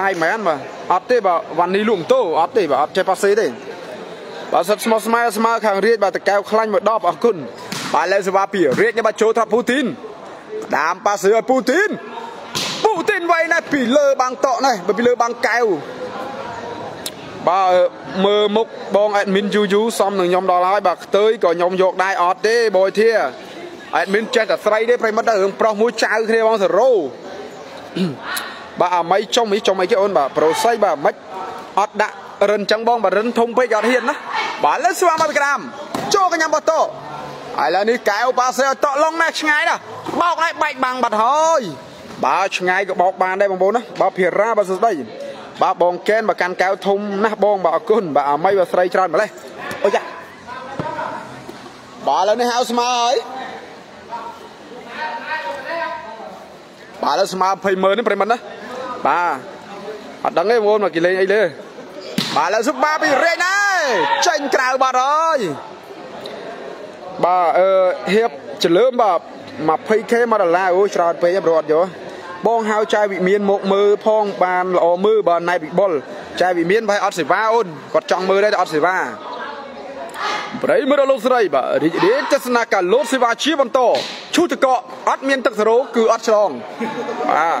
ដៃមែនបាទអត់ទេបាទវ៉ានីលុំតូអត់ទេបាទអត់ចេះប៉ាសេទេបាទសិតស្មើខាងរាជបាទតកែវខ្លាញ់មួយ10អរគុណបាទឥឡូវសេវាពីរាជនេះបាទចូលថាពូទីនក្តាមប៉ាសេឲ្យពូទីនវៃណាស់ពីលើបាំងតក់នេះពីលើបាំងកែវ bà mơ mục bong admin yu xong nâng nhóm đó lại bà tới có nhóm dọc đai ọt đi bồi thịa admin chết ở xoay đi phải mất đã hướng pro mũi cháu thì bóng thử rô bà à mấy trong ý cho mấy cái ôn bà pro xoay bà mách ọt đã rần trắng bong bà rần thông bây giờ hiện đó bà lất xoa mà bị càm cho cái nhóm bà tổ ai là ní kéo bà xe tọ lông này ngay đó bọc lại bạch bằng bật thôi bà ngay cái bọc bàn đây bằng bốn đó bà phìa ra bà đây bà bong kén bà can kéo thùng nát bong bà côn bà may bà say tràn bà đây ôi dạ bà là ní house mà ấy bà là mà phải mờ ní phải mờ đó bà ở đằng ấy mà kì lên ấy lên bà là giúp ba bị rên này tranh cào bà rồi bà hiệp chỉ lớn bà mà phơi khé mà là ôi trời phơi em rồi đó bong hao trai bị miên một mơ phong bàn lò mơ bàn này bị bol trai bị miên phải ăn sỉ va ôn còn trong mơ đây là ăn sỉ va đấy mới là lốt sỉ bà thì đến chắc là cả lốt sỉ va chia bằng tổ chú thực cọ ăn miên tắc số cứ ăn xong à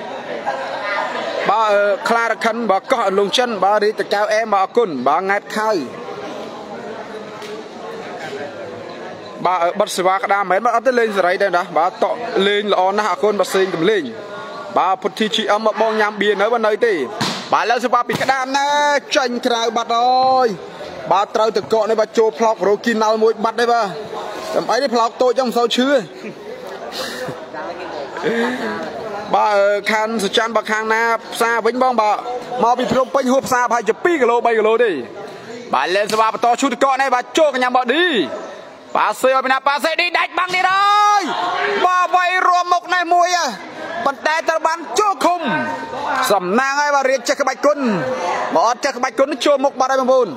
bà kha đặc khăn bà cọ lùng chân bà đi từ cao em bà cún bà ngạt khai bà ở bật sườn vai cái đam mấy bà tới lên rồi đây đó bà tọ lên là on hạ côn bà xin cầm lên bà phật thi chị âm bong nhám bia nói bên nơi thì bà lấy số ba bị cái đam nè tranh cào bạt rồi bà trâu từ cọ này bà chô plọc rồi kia nào mũi bạt đấy bà làm ấy đi plọc tôi trong sao chưa bà khăn sờ chăn bà khang na xa vĩnh bong bà mau bị phun pin hộp xa phải chụp pi cái lô bay cái lô đi bà lên số ba bà to chút từ cọ này bà chô cái nhà bà đi bà xe ở bên nào bà xe đi đánh băng đi rồi bà vay rùa mộc này mũi à bật tay ta bắn chua khùng sầm nang ấy bà riết chơi cái bạch côn bỏ chơi cái bạch côn nó chua mộc bà đây bằng bồn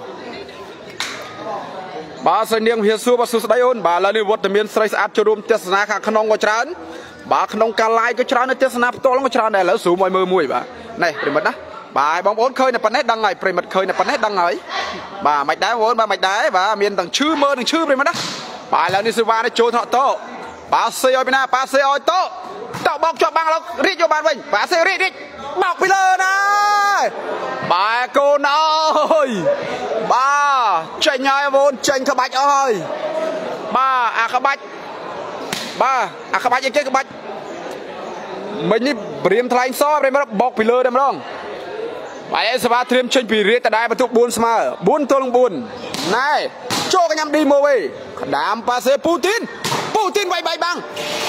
bà xây niệm hiền xưa bà xưa đây ôn bà là niệm vật miền xây sát cho đùm tiết na khang khăn ông có trán bà khăn ông cà lai có trán tiết na to lắm có trán này lỡ sủ mồi mờ mùi bà này bền mật đó bà bóng bốn khơi này bắn hết đằng này bền mật khơi này bắn hết đằng ấy bà mạch đá vốn bà mạch đá bà miền đằng chư mơ đằng chư bền mật đó bà là niệm sư ba nó chua thọ to bà xây ở bên nào bà xây ở to tạo bọc cho băng lộc rít cho bạn mình bà xây rít bọc bây giờ này bà cô ơi bà tranh ai vốn tranh các bạch ơi bà các bạch cái các bạch mình đi bìm thay so đây mà bọc bây giờ đây mà không bà sẽ bà thêm tranh bị rít tại đây mà thuộc buồn mà buồn tôi buồn này cho cái nhầm đi mua về đám bà sẽ Putin bay bay băng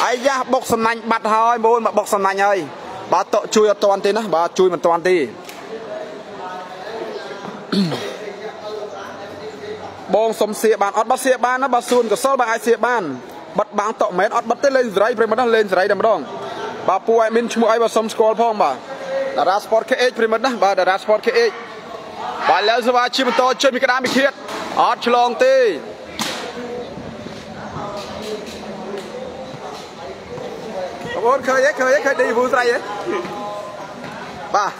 ai da bọc sầm nành bật hơi môn mà bọc sầm nành ơi bà tọ chui toàn tin đó bà chui một toàn đi bong sầm xịa bàn ót bắt xịa bàn nó bà xuân cả soi bà ai xịa bàn bật băng tọ mét ót bật tới lên dưới đây nó lên dưới đầm đong bà pu ai minh mua ai bà sầm scroll phong bà đã ra sport kh primer đó bà đã ra sport kh bà lấy ra bà chim to chơi cái đám bị thiệt ót chlong ti ôn khơi đi vu sấy bà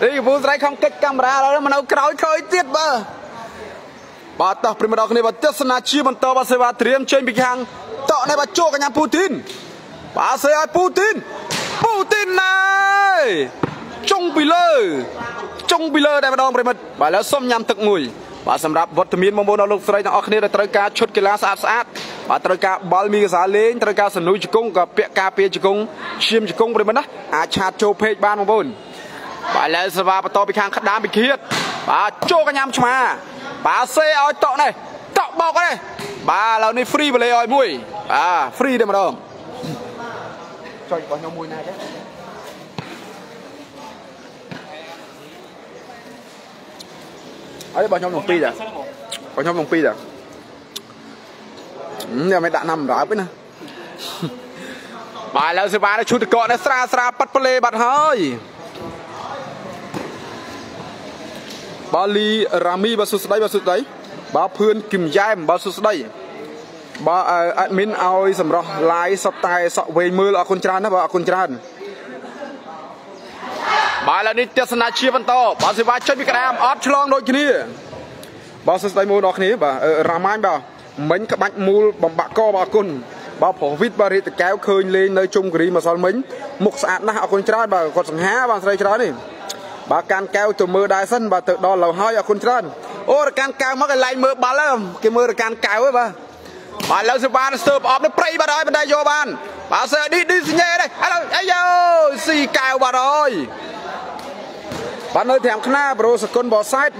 đi vu sấy không kích camera đâu mà nó còi khơi tiết bà tao prima đọc này bà tiết sanh chi bằng tao bà sẽ bà tiêm trên bị hàng tọ này bà chô cả nhà Putin bà sẽ ai Putin này trung bì lơ đây bà đong prima bà lấy xôm nhám thực mùi bà sắm ráp vật miên mông bồn ở lục sấy nó ở khné để tơi cá chốt cái lá sát bà tơi cá bal mi cái xá lên tơi cá sần núi chục cung gặp pẹ cá pẹ chục cung chiêm chục cung rồi mà đó à chặt châu phe ban mông bồn bà lấy sờ vào bà to bị khang khát đám bị khiết bà chô cái nhám chua mà bà xe oi tọ này tọ bọc này bà là này free bà lấy oi mui à free đây mà đâu cho có nhau mui này đấy ấy bà nhóm đồng pi đã giờ mày đã nằm ráo với nè bà là sư ba nó chụt cọ nó sra bắt play bật hơi Bà Lý Rami bà xuất đây bà Phương Kim Giam bà xuất đây bà admin oi sầm rò lái sập tai sọ về mưa là con tràn đó bà con tràn bà là đi tiết sanh chi văn to bà sẽ vay chơi bị cam ấp chlong đôi kia bà xuất đây mua đó kia bà Ramai bà mình các bạn mua bằng bạc co bà con bà phổ vít bà đi từ kéo khơi lên nơi chung ghi mà sao mình mục sạn đó con tràn bà còn sầm há bà say tràn đi bà can kéo từ mưa đại sân bà tự đo lầu hai bà con tràn ô can kéo mắc cái lạnh mưa bà lắm cái mưa can kéo ấy bà bà lâu sớm ban sớm ọp nó prey bà đói bên đây vô ban bà sợ đi đi xin nhẹ đây ai vô xì cào bà rồi bà nơi thèm khna bro sờ con bò side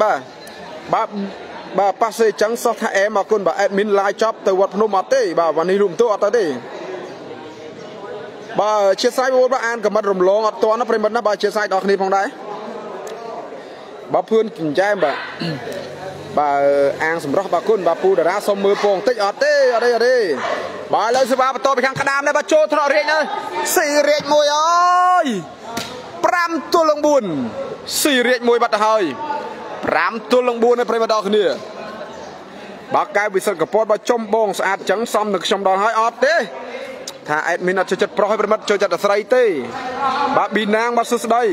bà passe trắng sọt hai em mà con bà admin live shop từ vật nôm mát đi bà vani lùm tôi ở đây bà chia sẻ với bà an cầm mặt rùm lông ọt toan nó prey bận nó bà chia sẻ đọc đi phòng đấy bà phun kinh trai bà bà ăn sầm róc bà cún bà pu đã ra xong mưa phong tích ở đây bà lấy súp bà to bị khang đam đấy bà trôi thọ riết nữa xì riết mùi ơi pram tu lông buồn xì riết mùi bật hơi pram tu lông buồn đấy phải mà đo cái nè bà cai bị sập cột bà chôm bong sạt trắng xong được trong đó hơi ọt đấy thà admin ở chơi chật pro hơi bật chơi chật ở sấy tê bà bị nang bà sút đây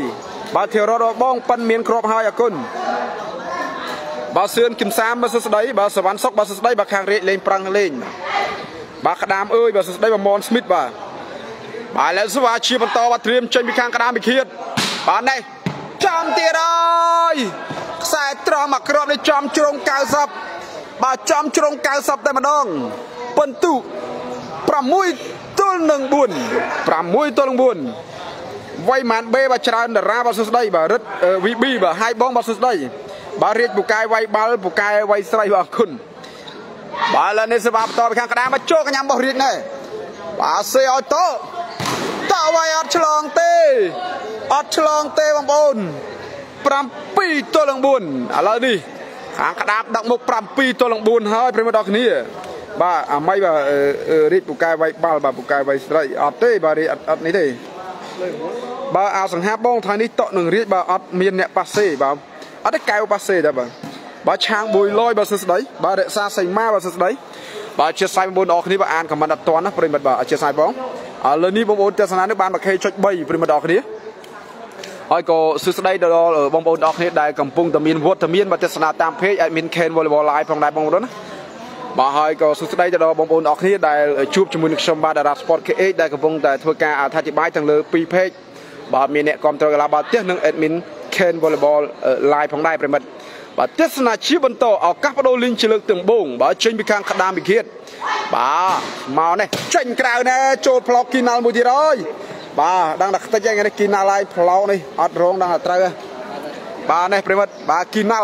bà theo đó bong pan miên crop hơi à cún bà xuyên kim sam bà sút đấy bà sờ bắn sóc bà sút đấy bà khang rệ lên prang lên bà đam ơi bà sút đấy bà mon smith bà lấy số bà chia bàn to bà tiêm trên bị khang đam bị khiết bà này chăm tiền rồi sai tròn mặc rộng để chăm trông cao sập bà chăm trông cao sập tại mà đong phân tụ pramui tôn nương buồn vay màn bê bà tràn đã ra bà sút đấy bà rất vị bi bà hai bóng bà sút đấy bà riết bukai vay say bà khun bà lên đây bà to bị khang đam bà chốt cái nhám bà riết này bà xây ở to tạo vay ở chlong tê bằng bồn pram pi tôi lăng buồn à lỡ đi khang đam đặng một pram pi tôi lăng buồn hơi phải mà đọc ní bà à mấy bà riết bukai vay bà bukai vay say ở tê bà riết ở ní đây bà áo sừng háp bông thay ní tọt nương riết bà ở miền nẹp passe bà ở đây cao passe đó bà chàng bồi lôi bà sút đấy bà đệ xa sành ma bà sút đấy bà chia sẻ bồn đỏ khi bà ăn cầm bàn đặt toán á phần mặt bà chia sẻ bóng à lần ní bông bồn tia sáng nước bàn bà khay chốt bay phần mặt đỏ khi ơi có sút đấy đó ở bông bồn đỏ khi đại cầm pung tầm miên vuốt tầm miên bà tia sáng tam phê đại miên khen volleyball lại phòng đại bóng đó bà hơi có sút đấy đó bông bồn đỏ khi đại chụp cho mình được xem bà đặt sport kệ đại cầm pung đại thua ca thay chỉ bài thằng lơ pi phê bà miên nẹt cầm trò là bà tiếc nương admin khen volleyball lại phòng đại phần mặt bà tết na chi bận to ở các đô linh chỉ lực từng bùng bà trên bị khang đam bị khiết bà màu này trên cào này trộn plau kinal một gì rồi bà đang đặt tay ngay này kinal lại plau này ăn rong đang đặt tay bà này phải mất bà kinal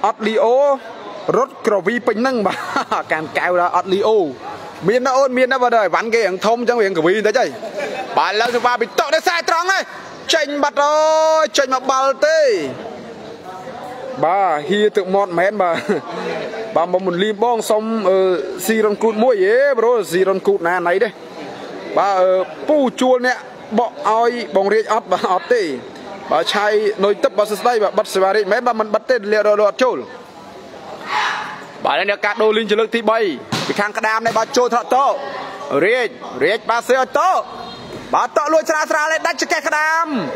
ọt liô rốt cờ vi pin nâng bà càng cao là ọt liô miền nó ôn miền nó vào đời ván cái hàng thông trong miền cờ vi đấy chứ bà lâu thì bà bị tội nó sai tròn này chênh bật rồi chênh mà bal tê bà hi tượng mọt mén bà mà một lim bong xong xì rong cụt mũi ấy bro xì rong cụt nè này đây bà pu chuồn nè bọ oi bong rết ấp bà ấp tê bà chai nồi tấp bà sấy bà bắt sấy bà rết mén bà mình bắt tên lẹ đọt trôi bà này cắt đôi linh cho lực thì bay bị khang cắt đam này bà trôi thợ to rết rết bà sấy to bà to luôn tra tra lên đánh cho cái đam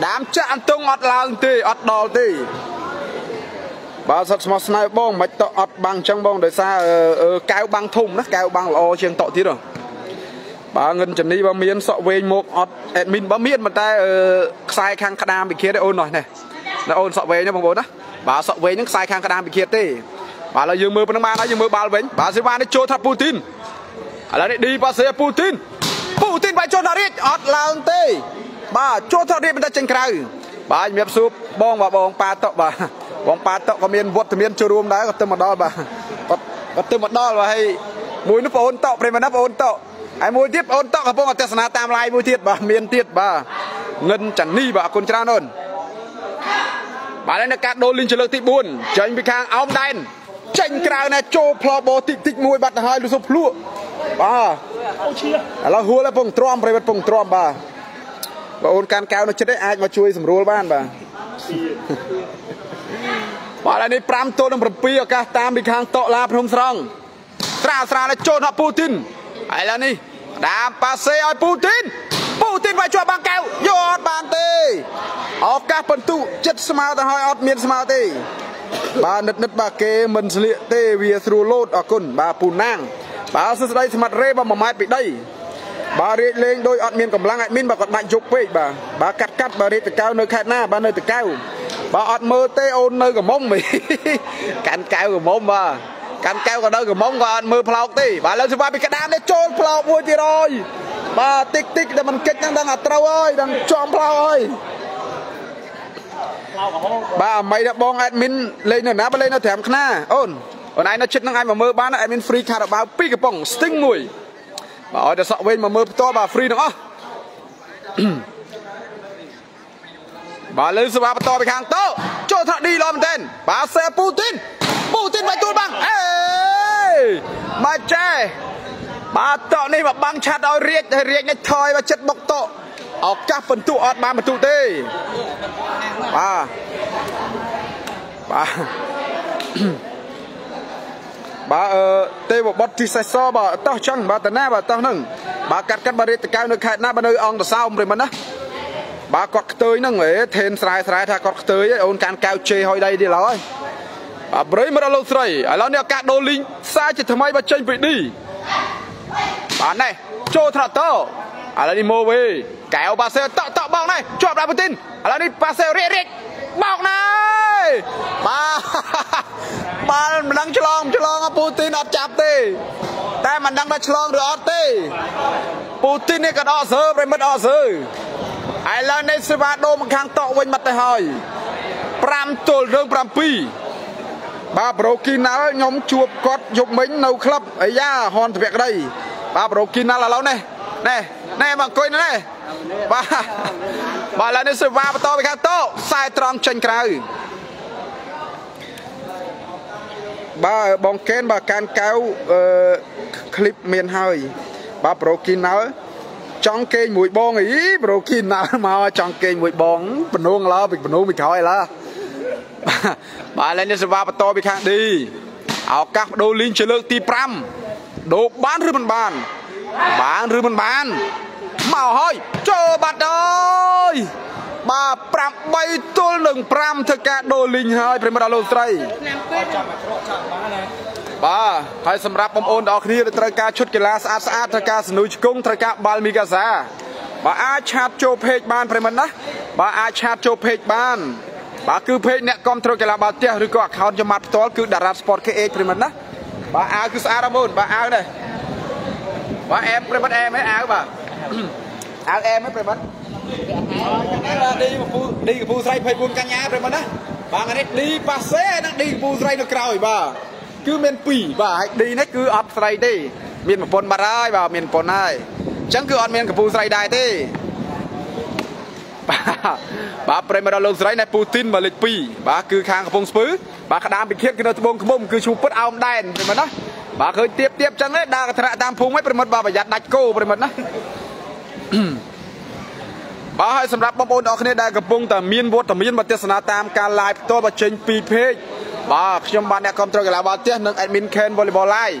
đám chợ ăn tung ọt làng tì ọt đò tì bà sập mọt này bong mạch tọ ọt bằng trong bong đời xa cao bằng thùng đó cao bằng lo trên tọ tí rồi bà ngân chuẩn đi bà miên sọ về một ọt admin bà miên mà ta sai khang khadam bị kia để ôn rồi này là ôn sọ về nha bằng bốn đó bà sọ về những sai khang khadam bị kia tì bà là dương mưa bên ma nói dương mưa bà vĩnh bà sẽ ba nó trôi tháp Putin là đi bà sẽ Putin Putin bà trôi nó đi ọt làng tì bà cho thợ đi bên ta tranh cãi bà miệp súp bong và bong pa tọ có miên vuốt thì miên chưa rùm đấy có từ một đo bà có từ một đo và hay mùi nắp ôn tọ prema nắp ôn tọ ai mùi tiếp ôn tọ có bong ở tết na tam lai mùi thiệt bà miên tiệt bà ngân chẳng ni bà con trao nôn bà lên các đôi linh cho lực thị buồn cho anh bị khang áo đen tranh cãi này cho plo bò tịt tịt mùi bật hai lúa súp lúa bà là hứa là bong trom prema bong trom bà và ôn can cao nó chết đấy ai mà chui sầm rùa ban bà bà này pram tô nó bầm pì ở cả tam bị khang tọ la không xong tra tra nó trốn họ Putin ấy là ní đam pase ơi Putin Putin phải cho băng cao giọt bàn tê ở cả phần tụ chết smart ta hỏi ọt miền smart tê bà nứt nứt bà kê mình sịa tê vía rùa lột ở cồn bà pù nang bà sơ đây smart rê bà mà mai bị đây bà rít lên đôi ọt miên cầm lăng admin bà còn mạnh chụp vậy bà cắt bà rít từ cao nơi khai na bà nơi từ cao bà ọt mơ tê ôn nơi của mông mày cắn cao của mông bà cắn cao của nơi của mông và ọt mơ plau tê bà lên số ba bị cái đam để trôn plau vui thì rồi bà tích tích để mình kết đang ở trâu ơi đang chọn plau ơi bà mày đã bong admin lên nữa ná bà lên nó thèm na ôn ở này nó chết năng ai mà mơ bán admin free card bao pi cái bong sting mùi bà ơi đã sợ bên mà mơ to bà free nữa bà lên bà to bị khang to cho thợ đi lo tên bà xe Putin Putin mày tuôn băng ê mày trai bà to này mà băng chặt ao riết này thôi mà chất bọc to ở các phần tụ ọt ba mà tụ tê bà tê một bọt thì sai so bà tao chăng bà tận na bà tao nâng bà cắt bà đi từ cao nơi khai na bà nơi ông là sao rồi mà nó bà cọt tới nâng ấy thêm sài tha cọt tới ôn can cao chê hồi đây đi rồi bà bới mà lâu rồi ở lâu nè cắt đôi linh sai chỉ thầm ai bà chơi bị đi bà này cho thật to ở đây đi mua về kéo bà xe tạo bong này cho bà Putin ở đây đi bà xe riết bong này bà đang chlong Putin ọt chạp tê ta mà đang chlong rồi ọt tê Putin này còn ọt dơ rồi mất ọt dơ ai là nên xe bà đô một kháng tọ quên mặt tay hỏi pram tôl rương pram pi bà bro kín áo nhóm chuộc cót dục mình nâu club ấy da hòn việc đây bà bro kín áo là lâu này nè mà coi nữa này bà là nên xe bà to bị kháng tọ sai trong tranh cào bà bong kén bà can cao clip miền hơi bà brokin nói trong cây mũi bong ấy brokin nói mà trong cây mũi bong bình luôn là bị bình luôn bị khỏi là bà lên như bà to bị khang đi áo các đôi linh chế lượng ti pram đồ bán rư mình bán màu hơi cho bà ơi bà pram bay tôi đừng pram thực cả đôi linh hơi phải mà lâu tây bà hãy xem rap bom ôn đó kia để ca chút cái lá sát sát thay ca snu cung thay ca bal migasa bà ai chat cho page ban phải mình đó bà ai chat cho page ban bà cứ page nè con thôi cái là bà tiếc rồi có account cho mặt tối cứ đặt sport cái phải mình đó bà ai cứ sát bom bà ai đây bà em phải bắt em ấy ai bà ai em ấy phải bắt đi cái phù sấy phải buôn canh nhá rồi mà đó bà này đi passe đang đi phù sấy nó cào bà cứ miền pỉ bà đi nấy cứ ọt sấy đi miền một phần bà đây bà miền phần này chẳng cứ ọt miền cái phù sấy đại đi bà Premier Long Sray này Putin mà lịch pì bà cứ khang phong spứ bà đam bị khiết cái nó bông bông cứ chụp bớt ao đen mà đó bà khơi tiếp tiếp chẳng đấy đa cái tam phung ấy Premier bà phải giặt đạch cô Premier đó bà hãy xem rap bông bông đó cái này đa cái bông tờ miên bật test tam ca live to bà trên page bà trong bàn này control cái là bà test nâng admin can volleyball live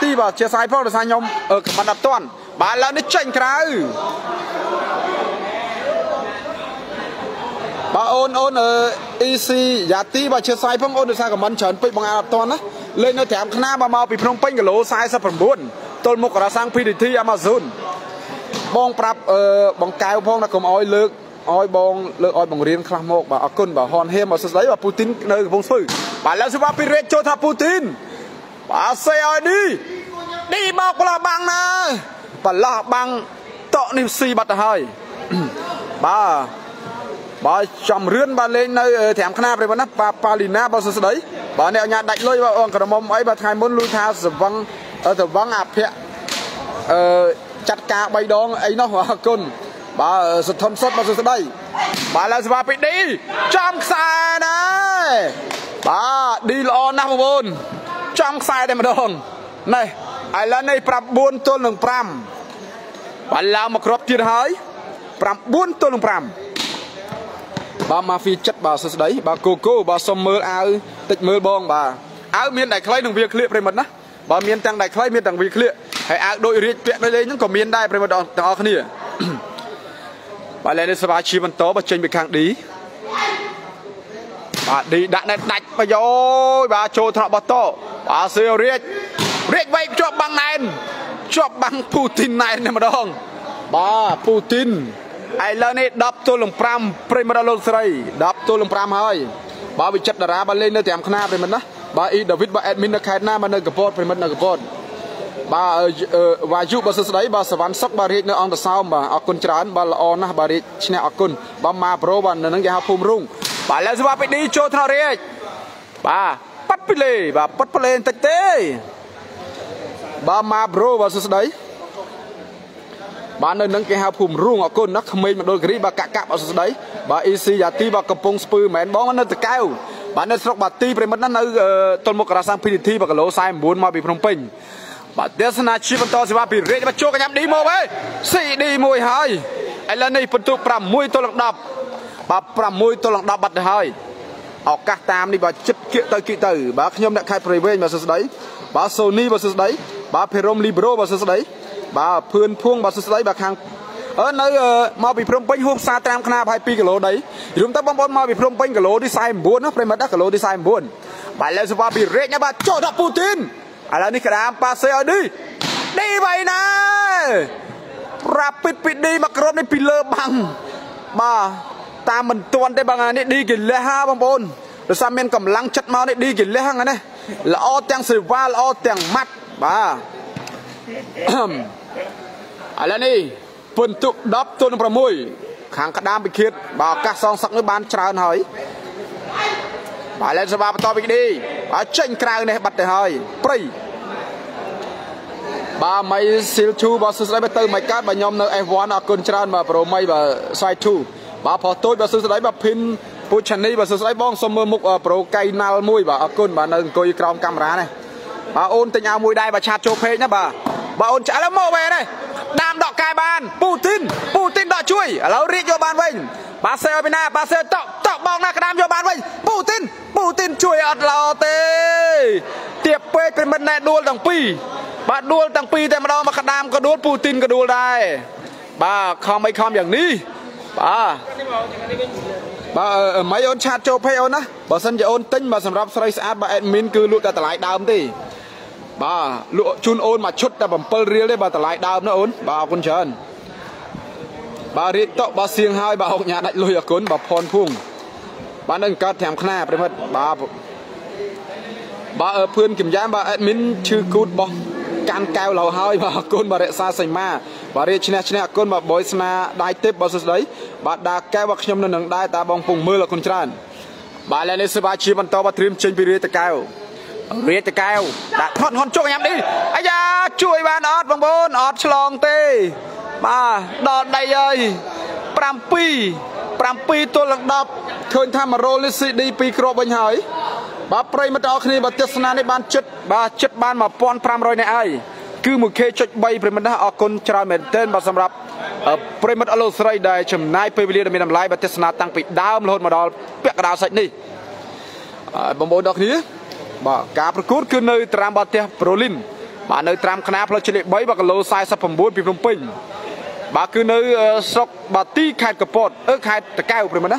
ti bà chia sai phong rồi sai nhom ở mặt đặt toàn bà lấy đi chèn cái bà ôn ôn ở EC giả ti bà chia sai phong ôn được sao cả mấn chấn bị bằng áo toàn á lên nó thèm khna bà mau bị phong pin cả lỗ sai sao phần buồn tôi một cả sang PDT Amazon bong prap bong cao phong là cùng oi bong riêng khang một bà côn bà hòn hem mà sơ giấy bà Putin nơi vùng phử bà lấy số ba Pirate cho thà Putin bà xe oi đi đi bao là băng nè bà là băng tọt niệm si bật hơi bà bà chậm rươn bà lên nơi thèm khna rồi bà nắp bà palina bao giờ đấy bà nẹo nhà đạch lôi bà ông cả mông ấy bà thay muốn lui tha giờ vắng ạp hẹ chặt cá bay đón ấy nó hòa côn bà sụt thon sốt bao giờ đây bà là bà bị đi trong xa này bà đi lo năm bốn trong xa đây mà đòn này ai là này prap buôn tôn đường pram bà làm một crop tiền hái prap buôn tôn đường pram bà mafia chất bà sơ đấy bà coco bà xòm mơ áo tịch mơ bong bà áo miên đại khay đường việc liệt về mặt đó bà miên tăng đại khay miên tăng việc liệt hãy áo đội riết chuyện đây những còn miên đại về mặt đó đó cái nè bà lên đây sờ bà chi bàn tố bà trên bị khang đi bà đi đạn này đạch bà rồi bà trôi thọ bà to bà siêu riết riết vậy chọc băng Putin này nè mà đong bà Putin ai lên đây đập tôi lồng pram Premier Long Sray đập tôi lồng pram hơi bà bị chặt đá ra bà lên nơi thèm khna về mình đó bà y David bà admin ở khai na mà nơi gặp bot về mình nơi gặp bot bà và giúp bà sơ đấy bà sờ ván sóc bà riết nơi on the sound bà akun chán bà lo na bà riết chne akun bà ma pro bà nơi nắng già phum rung bà lấy bà bị đi cho thao riết bà bắt bị lê bà bắt bị lên tách tê bà ma pro bà sơ đấy bà nơi nâng cái hào phùm ruộng ở côn nắc mây mà đôi gri bà cạ cạ ở đấy bà EC giả ti bà cầm pong spư mèn bóng nó từ cao bà nơi sọc bà ti về mất nó nơi tôn một cả sang PDT bà cả lỗ sai muốn mà bị phong pin bà tết na chi vẫn to thì bà bị rệt bà chua cả nhám đi mồ ấy xì đi mùi hơi ấy là này phần tụ pram mùi tôi lặng đập bà pram mùi tôi lặng đập bật hơi ở các tam đi bà chích kỵ tử bà nhôm đã khai private mà sơ đấy bà Sony bà sơ đấy bà Perom Libro bà sơ đấy bà phun phun bà sơ đấy bà khang ở nơi mau bị phun pin hôm xa tam khna hai pi cái lỗ đấy chúng ta bong bóng mau bị phun pin cái lỗ đi sai buồn nó phải mất đất cái lỗ đi sai buồn bà lấy số ba bị rét nhá bà cho đập Putin ai là ní cái đám pa xe đi đi vậy này rapid pit đi mà crom đi pillar bằng bà ta mình tuân đây bằng này đi kì lê ha bong bóng rồi sao men cầm lăng chất mau này đi kì lê hăng này là o tang sờ va là o tang mắt bà ở đây này phần tụ đắp tôn vào mũi kháng cả đam bị kiệt bảo các song sắc với ban tràn hỏi bà lên sapa to bị đi bà tranh cào này bật để hỏi prey bà máy siêu chu bà sưu sấy bắt từ máy cát bà nhom nơi em ván ở cồn tràn bà pro máy bà sai chu bà phò tôi bà sưu sấy bà pin puchani bà sưu sấy bong xôm mơ mục pro cây nal mũi bà ở cồn bà nơi coi còng camera này bà ôn tình áo mũi đai bà chặt chộp hết nhá bà ôn trả lắm mồ về này đam đọ cai bàn Putin đọ chui lâu riết vô bàn mình bà xe bên nào bà xe tọt bong na cái đam vô bàn mình Putin chui ọt lò tê tiệp pê cái mình này đuôi đằng pi thế mà đâu mà cái đam có đuôi Putin có đuôi đây bà không ai không dạng ní bà mấy ôn chặt chộp hết ôn á bà sân giờ ôn tinh bà sầm rập sợi sáp bà admin cứ lụt cả lại đam thì bà lụa chun ôn mà chút là bầm pơ riêng đấy bà lại đau nữa ôn bà con trơn Bà riêng tóc bà xiên hai bà học nhà đại lùi ở cuốn bà phòn phung. Bà nâng cát thèm khná bà mất bà ở phương kiểm giám bà admin chư cút bà can cao lầu hai bà con bà rẽ xa sành ma bà riêng china con bà bói sna đại tiếp bà sốt đấy bà đa cao bạc nhom nâng đại ta bong phùng mưa là con tràn bà lên sơ bà chi bàn to bà trim trên bìa cao riêng cao đã thoát ngon chúc anh em đi anh da chui bàn ót bằng bốn ót chlong tê bà đọt đầy ơi prampi prampi tôi lật đập thường tham mà roll cd picro bên hỏi bà pray mất áo khi bà tiếc na này ban chật bà chật ban mà pon pram rồi này ai cứ một khi chật bay pray mất áo con trà mền tên bà sầm rập pray mất alo sợi đầy chấm nai pay bia để mình làm lại bà tiếc na tăng bị đau luôn mà đòi bẹt đau sạch đi bằng bộ đọc nhé bà cá bự cút cứ nơi tram bà tiếc prolin bà nơi tram knap là chuyện bấy bà lô sai sập phẩm bối bị phồng pình bà cứ nơi sọc bà ti khai cặp bột ớt khai tơ cao pray mất á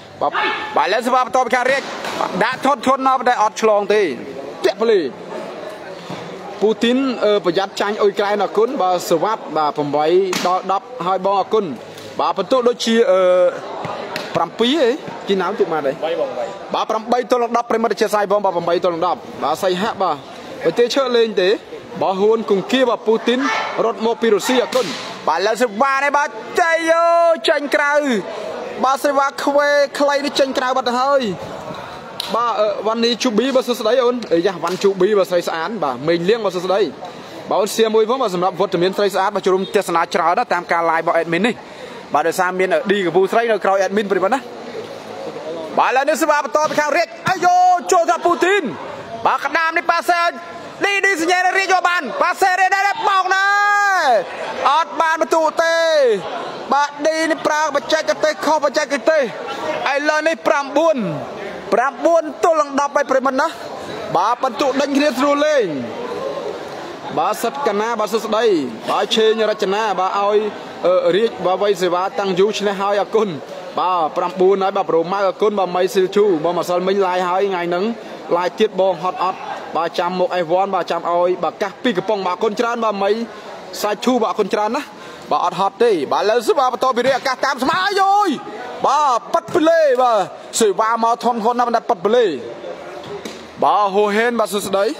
bà lên spa to bà riết đã thoát nó đây ở Chlong thì tiếp đi Putin bây giờ tranh Ukraine là cún bà Swap bà phòng bay đập hai bò cún bà phần tụ đôi chi Prampy ấy chi nám tụ mà đấy bà Prampy tôi đập phải mất chia sai bom bà phòng bay tôi đập bà say hả bà bây giờ chợ lên thế bà hôn cùng kia bà Putin rốt một Russia cún bà là Swap này bà chạy vô tranh cào bà Swap quay clay đi tranh cào bật hơi bà văn đi chụp bí bà sơ đấy ôn ấy nhá văn chụp bí bà xây án bà mình liêng bà sơ đấy bà ôn xe môi vốn bà sầm lập vượt từ miền xây án bà chụp rung test lá trà đó tam ca lại bà admin đi bà đợi sang miền ở đi cái vụ xây rồi cào admin vậy đó bà là nước sơ bà to bị khang riết ayo cho ra Putin bà cắt đam đi bà xe đi đi xin nhé riết cho bạn bà xe đây đây bỏng này ót bàn mà tụ tê bà đi đi prang bà chạy cái tê không bà chạy cái tê ai lên đi prang buồn bà buôn tôi lần đọc bài phần đó bà bật tụ đánh riết rù lên bà sắp cana bà sắp đây bà chê như rachana bà oi riết bà vây sửa bà tăng dũ trên hai à côn bà buôn nói bà pro mai à côn bà mấy siêu chu bà mà sao mình lại hai ngày nắng lại tiết bom hot hot bà chăm một ai vón bà chăm oi bà cắt pi cái bông bà con tràn bà mấy sai chu bà con tràn á bà hot hot đi bà lấy giúp bà to bị riết cả tam smai rồi bà bắt play bà sửa ba mao thon thon năm đặt bắt play bà hồ hen bà sửa đấy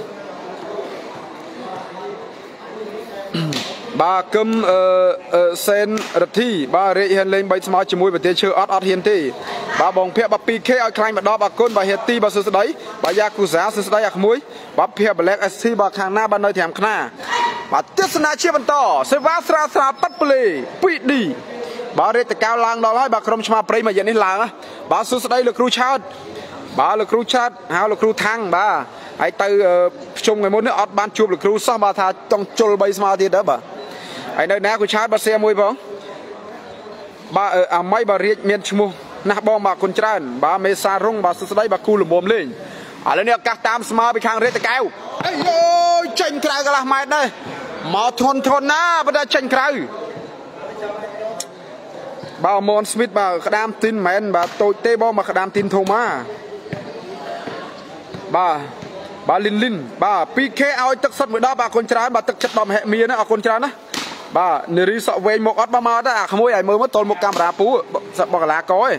bà cầm sen rati bà rễ hen lên bay mao chỉ mũi và tê chưa ót ót hiền tê bà bong phép bà pk ở cạnh bà đo bà côn bà hiệt tê bà sửa đấy bà gia cù giá sửa đấy à mũi bà phép bà lẹt si bà khang na bà nơi thèm khna bà tiếc na chia bàn to sửa ba sra sra bắt play bị đi bà rết cao lang đó bà cầm chma prey mà vậy nên lang á bà xuống đây là cruchat bà là cruchat hao là cru thang bà hãy từ chung ngày muốn nữa ban chụp là cru sao bà thà trong chồi bay smart thì đó bà hãy nơi nào cruchat bà xe mui bông bà ở máy bà rết miền trung nạp bom bà con tràn bà mê sa rung bà xuống đây bà cù lùm bom lên ở đây các tam smart bị khang rết cao ơi ơi tranh cãi cái là mai đây mà thon thon na bà đã tranh cãi bà Mon Smith bà đam tin mẹn bà tôi tê bo mà đam tin thô má bà Linh Linh bà PK ao tất sắt mới đó bà con trán bà tất chất đom hẹ mía nó con trán á bà neri sọ về một ót ba má đó không ai mới mất tồn một cam rá pú sọ bọc lá coi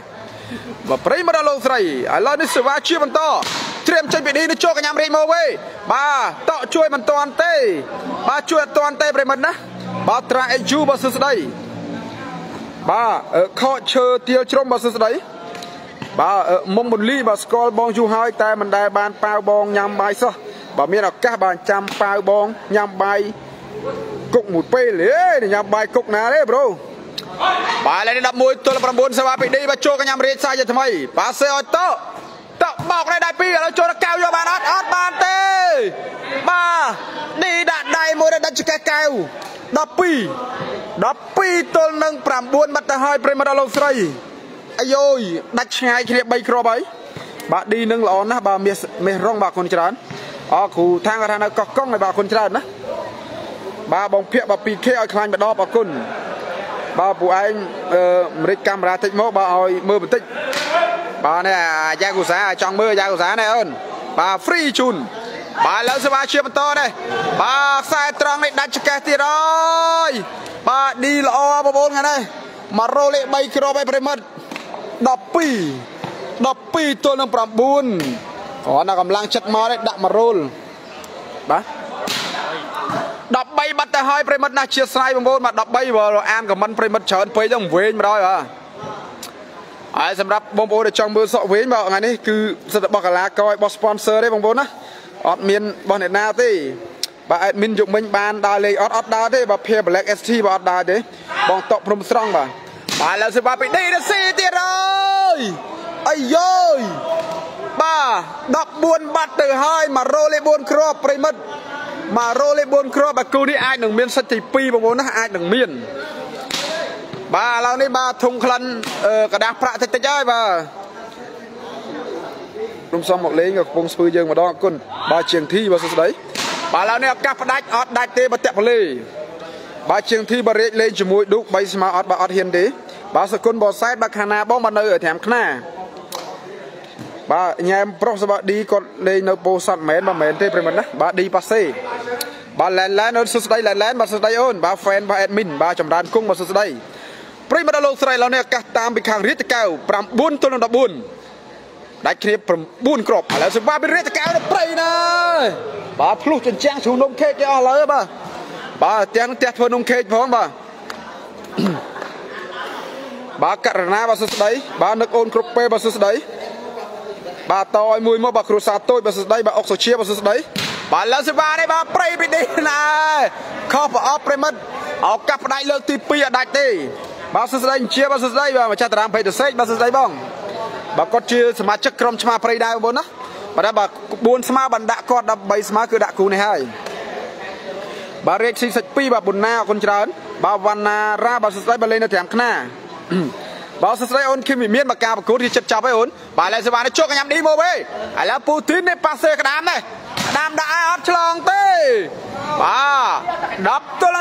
bà prey mà đã lâu rồi ai lo đến sự va chia bàn to trem chơi bị đi nó cho cả nhà mình mơ về bà tọ chui bàn toàn tê bà chui toàn tê về mình á bà tra eju bà sút đây bà khó chờ tiêu trông bà sớm đấy bà mong một ly bà scroll bong du hai tay mình đai bàn bao bong nhằm bài sao bà miền nào các bạn chăm bao bong nhằm bài cục một p lễ để nhằm bài cục nào đấy bro bà lại đi đập mũi tôi là bà muốn sao bà bị đi bà cho cái nhằm rết sai vậy thằng mày bà xe ô tô tao bọc này đại pi là nó cho nó cao vô bà nó ăn bàn tê bà đi đạn đầy mũi đã đặt cho cái cao đập pi 12 ទល់នឹង 9 បាត់ទៅហើយប្រិមត្តលោកស្រី អាយយ ដាច់ឆ្ងាយគ្នា 3 គ្រាប់ហើយ បាទ ឌី នឹងល្អណាស់ បាទ មេះរង បាទ គុណច្រើន អរ គ្រូថាងគាត់ថានៅកោះកុងហើយ បាទ គុណច្រើនណាស់ បាទ បងភ័ក្រ បាទ 2K ឲ្យខ្លាញ់ម្ដង បាទ គុណ បាទ ពួកឯង មេរិចកាមេរ៉ាតិចមក បាទ ឲ្យមើលបន្តិច បាទ នេះ អាយ៉ាគូសា ចង់មើល អាយ៉ាគូសា នេះ អូន បាទ free ជូន បាទ ឥឡូវសេវាជាបន្តនេះ បាទ ខ្សែត្រង់នេះ ដាច់ចកេះទៀតហើយ បាទ ឌី ល្អបងប្អូនថ្ងៃនេះ 100លេខ 3 គ្រាប់ឯប្រិមត្ត 12 ទល់នឹង 9 គាត់នៅកម្លាំងចិត្តមកនេះដាក់មួយរោល បាទ 13 បាត់ទៅហើយប្រិមត្តណាស់ជាស្រ័យបងប្អូន បាទ 13 បើអានខមមិនប្រិមត្តច្រើនពេកទៅវិញម្ដងបាទ ហើយសម្រាប់បងប្អូនដែលចង់មើលសក់វិញ បាទ ថ្ងៃនេះគឺសិទ្ធិរបស់កីឡាករឲ្យរបស់ sponsor ទេបងប្អូនណា អត់មានរបស់អ្នកណាទេ បាទ admin យុគមិញបានដើរលេខអត់ដើរទេ បាទ Pia Black ST បាទអត់ដើរទេ បងតក់ព្រំស្រង់ បាទ បាទឥឡូវសេវាពី អាយយ បាទ 14 បាត់ទៅហើយ 104 គ្រាប់ប្រិមត្ត 104 គ្រាប់ បាទ គូនេះ អាចនឹងមានសិទ្ធិ 2 បងប្អូនណា អាចនឹងមាន បាទ ឥឡូវនេះ បាទ ធុងក្លិន กระดาษប្រាក់ តិចៗហើយ បាទ រំសំមកលេង កំពុងស្ពឺយើងម្ដង អរគុណ បាទ ជើងធី បាទ សួស្ដី បាទ ឥឡូវនេះ ឱកាសផ្ដាច់ អត់ដាច់ទេ បើ តាក់ពលី បាទ ជើងធី បើ រេកលេង ជាមួយ ឌុក 3 ស្មើ អត់ បើ អត់ ហ៊ាន ទេ បាទ សគុណ បោសែត បាទ ខាងណា បង បាទ នៅ 5 ខ្នា បាទ ញ៉ែមប្រុសសបាឌី គាត់លេងនៅពោធិ៍សាត់មែន បាទមែនទេ ប្រិមត្តណា បាទ ឌី ប៉ាសេ បាទ ឡែន អូន សុស្ដី ឡែន បាទ សុស្ដី អូន បាទ ហ្វេន បាទ អេដមីន បាទ ចម្រើន គង់ បាទ សុស្ដី ប្រិមត្ត លោកស្រី ឥឡូវនេះឱកាសតាមពីខាងរាជតកៅ 9 ទល់នឹង 14 ដាច់គ្នា 9 គ្រាប់ ឥឡូវសេវាពីរាជតកៅនៅព្រៃណាយ បាទ ភ្លុះចង្ចាំងជ្រូកនំខេកគេអស់ឡើយ បាទ បាទ ទាំងផ្ទះធ្វើនំខេកផង បាទ បាទ ករណា បាទ សុស្ដី បាទ នឹក អូន គ្រប់ពេល បាទ សុស្ដី បាទតឲ្យមួយមកបាទគ្រូសាតូចបាទសស្ដីបាទអុកសុជាបាទសស្ដីបាទឡៅសេវានេះបាទប្រៃពីនេះណាខោប្រអប់ប្រិមត្តឱកាសផ្ដាច់លើកទី 2 អដាច់ទេបាទសស្ដីជាបាទសស្ដីបងបាទគាត់ជាសមាជិកក្រុមឆ្មាប្រៃដែរបងប្អូនណាបាទបាទ បាទសស្ដីអូនគីមីមានមកកាប្រកួតជាចិត្តចាប់ហើយអូនបាទឡែវសេវានេះចុះកញ្ញាំឌីមកវិញឥឡៅពូទីនេះប៉ាសេក្តាមនេះតាមដាក់ឲ្យអត់ឆ្លងទេបាទ បាទអត់ម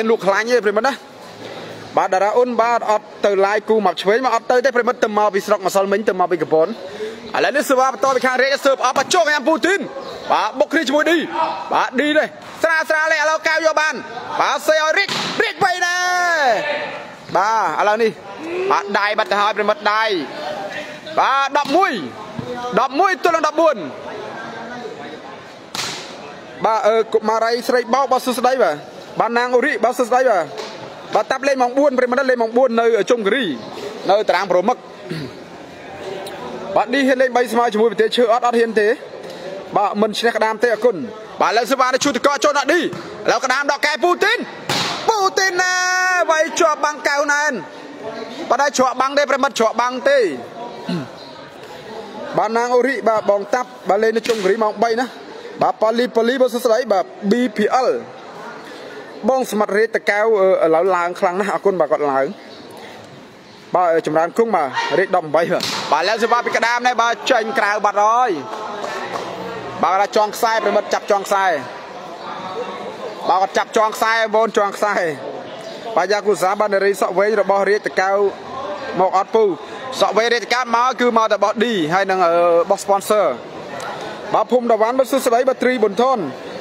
ានលោកខ្លាញ់ទេប្រិមត្តណាបាទតារាអូនបាទអត់ទៅឡាយគូមកឆ្វេងមកអត់ទៅទេប្រិមត្តទៅមកពីកប៉ុនឥឡូវនេះសេវាបន្តពីខាងរេកសឺអបអត់ចុកញ៉ាំពូទីនបាទបុកគ្រីជាមួយឌីបាទឌីនេះស្រាស្រាលេឥឡូវកៅយកបានបាទសេឲ្យរិច បានណាងអូរីបាទសស្ដីបាទ បងស្មាត់រេតកៅឥឡូវឡើងខ្លាំងណាស់អរគុណបាទគាត់ឡើងបាទចំរានគង់បាទរេក បាទតាប់លេ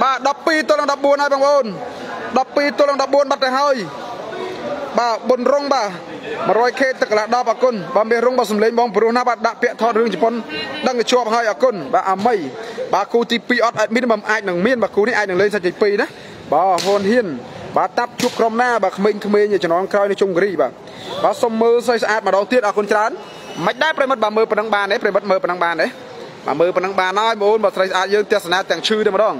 បាទ 12 Bà 12 tôi đang 14 này bằng ôn 12 tôi đang 14 bắt này hơi. Bà bồn rung bà mà rồi khê tất cả là đo bà con. Bà mê rung bà xùm lên bóng bà bà đã bẹt thọt rương chỉ con. Đang người chua bà hơi ở con. Bà à mây. Bà cú tí pi ọt admin mầm ai nâng miên. Bà cú này ai nâng lên sao chạy pi đó. Bà hồn hiên. Bà tắp chúc rộng na bà khmênh khmênh như cho nó khơi nó chung ghi bà. Bà xông mơ xoay xa mà đầu tiên ở con trán. Mạch đá bà mất bà mơ bằng bàn đấy. Bà mất mơ bằng bàn đấy. Bà mơ bằng bàn nói bà ôn bà xoay xa dương tiết xa tàng chư đây mà đông.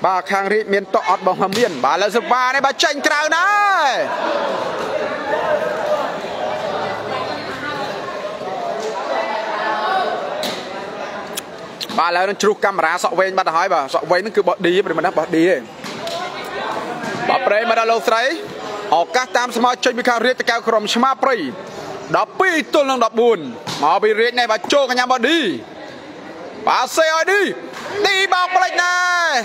bà khang rít miền tọt ọt bong hầm miền bà là sập ba đấy bà tranh trao đấy bà là nó chụp camera sọ ven bà đã hỏi bà sọ ven nó cứ bỏ đi rồi mình đã bỏ đi bà prey mà đã lâu sấy. Ở các tam sma chơi bị khang riết cao khom sma prey. Đã pi tuôn lòng đã buồn. Mà bị riết này bà chô cả nhà bà đi. Bà xe ơi đi. Đi bà bà lệch này.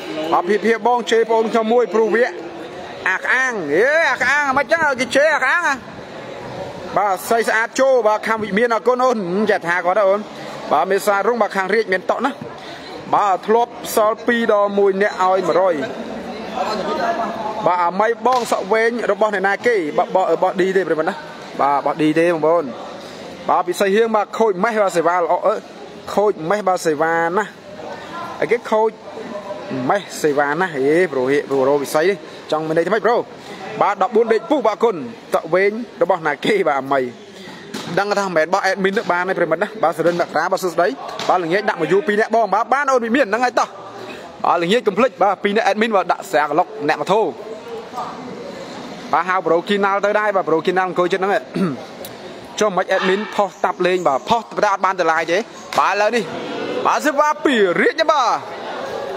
bà hiệp hiệp bong chế bong cho môi pru vẽ ạc ăn ế ạc ăn mà chắc là cái chế ạc ăn à bà xây xa chô bà khang vị miên ở con ôn chẹt hà có đâu bà mê xa rung bà khang riêng miên tọn á bà thôp xóa pi đo mùi nẹ oi mà rồi. Bà mấy bong sọ ven rồi bong này kia bà đi đây rồi mình đó bà đi đây một bong bà bị say hiên bà khôi mấy bà sài va lọ khôi mấy bà sài va na cái khôi mấy sài va na rồi rồi bị say đi trong mình đây thì mấy bro bà đọc buôn định phụ bà cồn sọ ven rồi bong này kia bà mày đang là thằng mẹ bà admin nước bà này rồi mình đó bà sờ đơn bạc rá bà sờ đấy bà là nghe đặng mà du pi nẹt bong bà bán ôn bị miền đang ngay to. Bà là nghiên complete bà pin admin và đặt xe lọc nẹt mà thô bà hao brokinal tới đây bà brokinal coi trên đó này cho mấy admin post tập lên bà post ra ban từ lại thế bà lên đi bà sẽ ba pì riết nhá bà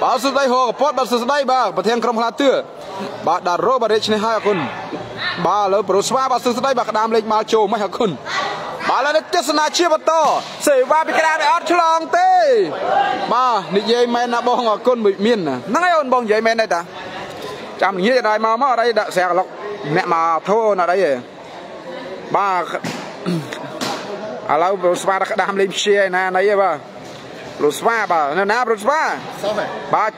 bà sơ đây hồ post bà sơ đây bà thèm không là tựa bà đã rô bà rich này hai con bà lỡ pro spa bà sơ đây bà đam lên mà trồ mấy con bà là đất sân na chia bà to xảy ba bị cái đam này át cho lòng tê bà nị dây men là bóng ở con bị miền nắng ấy ôn bóng dây men đây ta chạm như thế này mà ở đây đã xe lọc mẹ mà thôi ở đây bà alo Rosva đã đam lên xe này này bà Rosva bà nè nè Rosva bà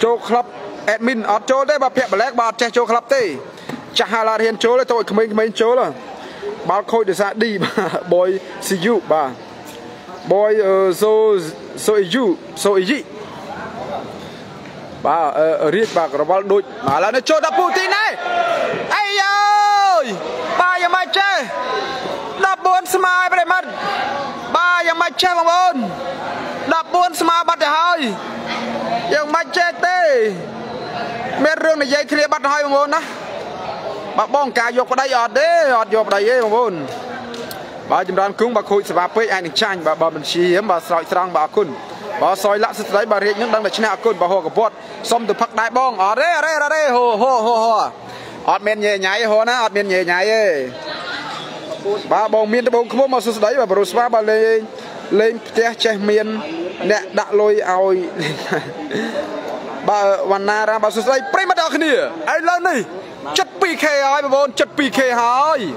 châu club admin ở châu đấy bà phe black bà chơi châu club đấy cha là hiện châu đấy tôi mình châu là bà khôi để ra đi bà boy see you bà boy so you bà riết bà global đôi mà là nó châu đã Putin này ai ơi bà nhà mày chơi đập buôn xem ai vậy mất ba yang mạch che bằng ôn đập buôn xem ai bắt được hơi yang mạch che tê mấy rương này dây kia bắt hơi bằng ôn đó bà bong cà giọt vào đây ọt đấy ọt giọt vào đây bằng ôn bà chim đan cúng bà khôi xem bà pê anh đừng tranh bà mình chi hiếm bà sỏi sang bà cún bà sỏi lạ sứt đấy bà riết những đang là china cún bà hồ cả bọt xong từ phật đại bong ọt đấy ở đây hồ ọt men nhẹ nhảy hồ na ọt men nhẹ nhảy bà bong miên bong không mà sụt đấy bà Rosva bà lên té che miên nè đã lôi oi bà Vanna ra bà sụt đấy prima đó kia ai lên đi chất PK ơi bà bong chất PK ơi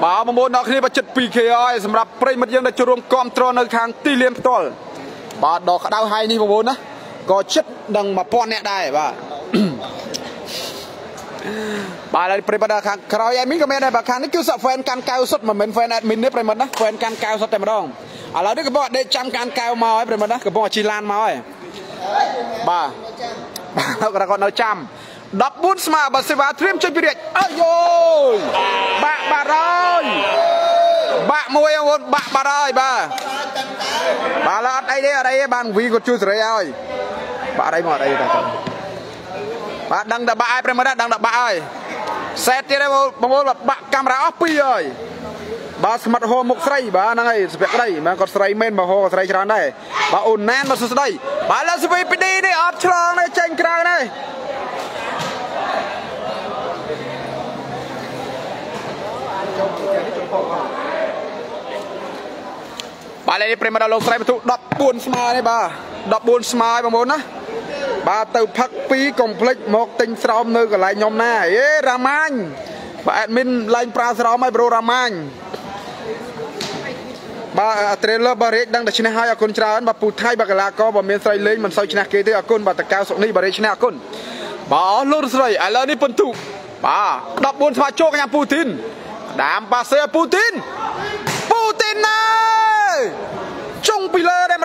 bà bong đó kia bà chất PK ơi សម្រាប់ ប្រិមិត្តយើងដែលចូលរួមគាំទ្រនៅខាងទីលានផ្ទាល់ Bà đỏ khá đau hay đi mà bốn á. Có chất đằng mà bọn nẹ đài bà. Bà là prepada kháng khói em mình comment này bà kháng nó kêu sợ fan can cao xuất mà mình fan admin đấy premat đó. Fan can cao xuất này mà đông. À là đứa cái bọn đây trăm can cao màu ấy premat đó. Cái bọn chỉ lan màu ấy. Bà. Bà còn nói trăm. Đập bút mà bà sẽ vào trim chơi biệt. Ôi dồi. Bà rồi. Bà môi em hôn. Bà rồi bà. Bà là ở đây bạn vì có chút rồi ơi. Bà ở đây ta. Bà đang đập bà ai premat đó đang đập bà ơi. Set đi đây bà môi bà camera off pi rồi. Bà smart home một sợi bà năng ấy việc đây mà có sợi men mà hồ sợi tròn đây. Bà ổn nén mà xuống đây. Bà là sợi PD này ở tròn này chênh cang này. Bà lên đi premat lông sợi mà tụ đập buồn smile này bà. Đập buồn smile bà muốn á. Bà từ phật phí complex một tinh srom nơi cái lại nhom na. Ê Ramanh. Bà admin lại pra srom ai bro Ramanh. Bà trailer bà rết đang đặt trên hai con tròn bà phụ thay bà gala co bà miền Tây lên mình sau trên kia tới con bà ta cao sọc này bà rết trên con. Bà lôi rồi ai lên đi phân tụ. Bà đập buồn smile cho cái nhà Putin. Đám bà xe Putin. Putin này. Chung pillar đây mà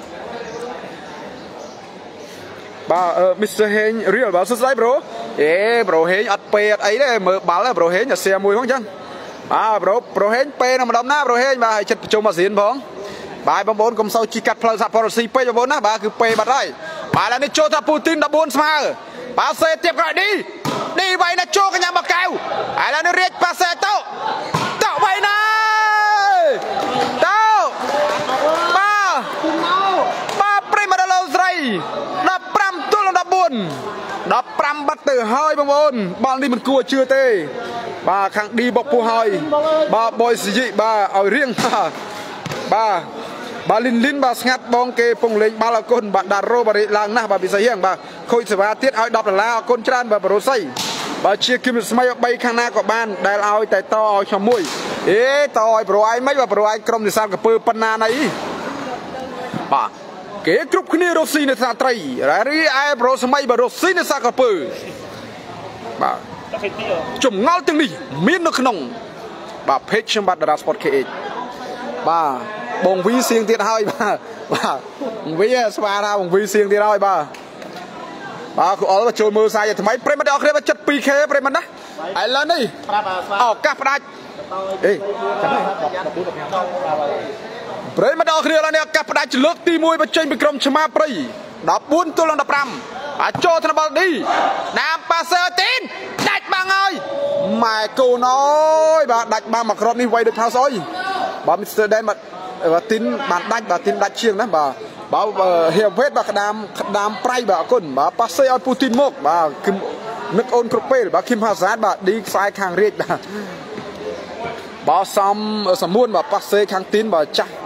Bà Mr. Heng real bà xuất đấy bro. Ê bro Heng ắt pet ấy đấy mở bán là bro Heng nhà xe mùi không chăng. À bro Heng pet nó mà đâm na bro Heng bà hãy chất chung mà diễn phong. Bà bóng bốn công sau chi cắt plug sạc policy pet cho bốn á bà cứ pet bật đấy. Bà là đi cho thằng Putin đã bốn sao. Bà xe tiếp gọi đi. Đi vậy là cho cái nhà bà cao. Ai là nó riết bà xe tao. Tao vậy này. Tao. Ba Primadalons đây. Đập pram bắt từ hơi bông bồn bạn đi mình cua chưa tê bà khang đi bọc phù hơi bà bồi dị bà ở riêng bà linh linh bà ngắt bong kê bông lên ba là con bạn đà rô bà đi làng na bà bị say hiền bà khôi sửa bà tiết ao đập là con tràn bà rô say bà chia kim smay bay khang na của ban đài ao tài to ao chầm mũi ế to ai bro ai mấy bà bro ai cầm thì sao cả pơ panna này bà cái group kia nó xin là sao trai, rồi ai bro xem ai bro xin là sao cả bự, bà chủng ngáo từng đi miếng nước nồng, bà pet xem bà đã sport kệ, bà bồng vi xiên tiền hai bà vi spa ra bồng vi xiên tiền hai bà cứ ở đó chơi mưa sai vậy thì mấy premat đó kia mà chật pì khé premat đó, ai lên đi, ở cà phê, đi, premat đó kia là nè cà phê lướt ti môi và chơi bị cầm chém ma prey, đập bún tôi làm đập ram, cho thằng bal đi, nam Pasertin, đạch bang ơi, mày cô nói bà đạch bang mà cầm đi quay được thao soi, bà Mr. Dan mà tin bạn đạch bà tin đạch chiêng đó bà. Bảo hiểu vết bà đam pray bà con bà Pasay ở Putin một bà Kim nước ôn Krope bà Kim Hazard bà đi sai khang riết bà xong xong muôn bà Pasay khang tin bà chắc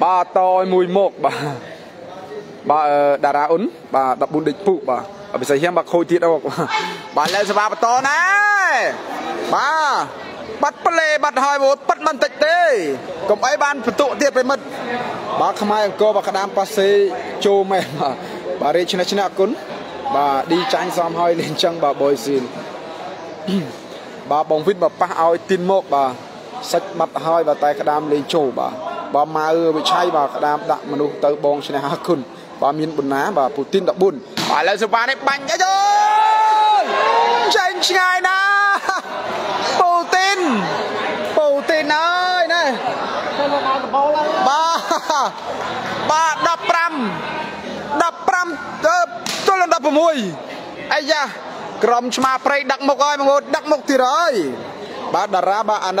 bà tôi mùi một bà đà ra ấn bà đập bùn địch phụ bà ở bên sài hiên bà khôi tiệt đâu bà lên sửa va bắt to này bà bắt play bắt hơi vô bắt màn tịch đi cũng ấy ban phải tụ tiệt với mất bà không ai cô bà đam Pasay cho mẹ mà bà đi china cún bà đi tranh xóm hơi lên chân bà bồi xin bà bóng vít bà pa ao tin một bà sạch mặt hơi và tay đam lên chỗ bà mà bị chay bà đam đặt mà nuôi tới bóng china cún bà miền bùn ná bà Putin đã buồn Phải Subhanek mạnh rồi. Tranh ngay nào. Putin ơi này. 15 16 ai da. ក្រុមឆ្មាព្រៃ បាទលើភៀបបលែបរបស់ស្ដេច បាទកូនអើ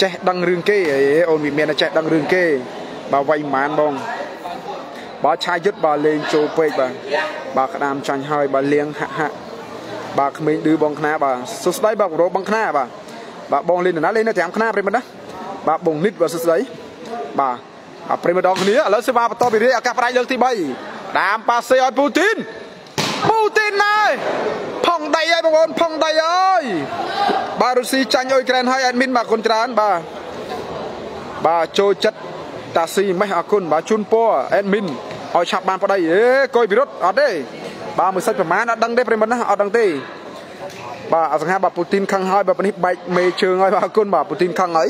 Check đăng rừng kê, ôn vị miền là check đăng rừng kê, bà vay mán bông, bà trai dứt bà lên châu quê bà làm tranh hơi bà liêng hạ hạ, bà mình đưa bông khna bà, sốt đấy bà rô bông khna bà bông lên là thèm khna prima đó, bà bông nít bà sốt đấy, bà prima đó cái nữa, lớn số ba to bị đấy, cặp đại lớn thì bay, đám bà xây oi Putin này. Phong đầy ơi bông ôn, phong đầy ơi bà Russi tranh Ukraine hay admin bà con trán bà trôi chất ta si mấy hạ con bà chun po admin hỏi chạp bàn vào đây coi virus ở đây bà mới sách vào má nó đăng đẹp rồi mà ở đăng tê bà ở hai bà Putin khăng hai bà bánh bạch mê trường ơi bà con bà Putin khăng ấy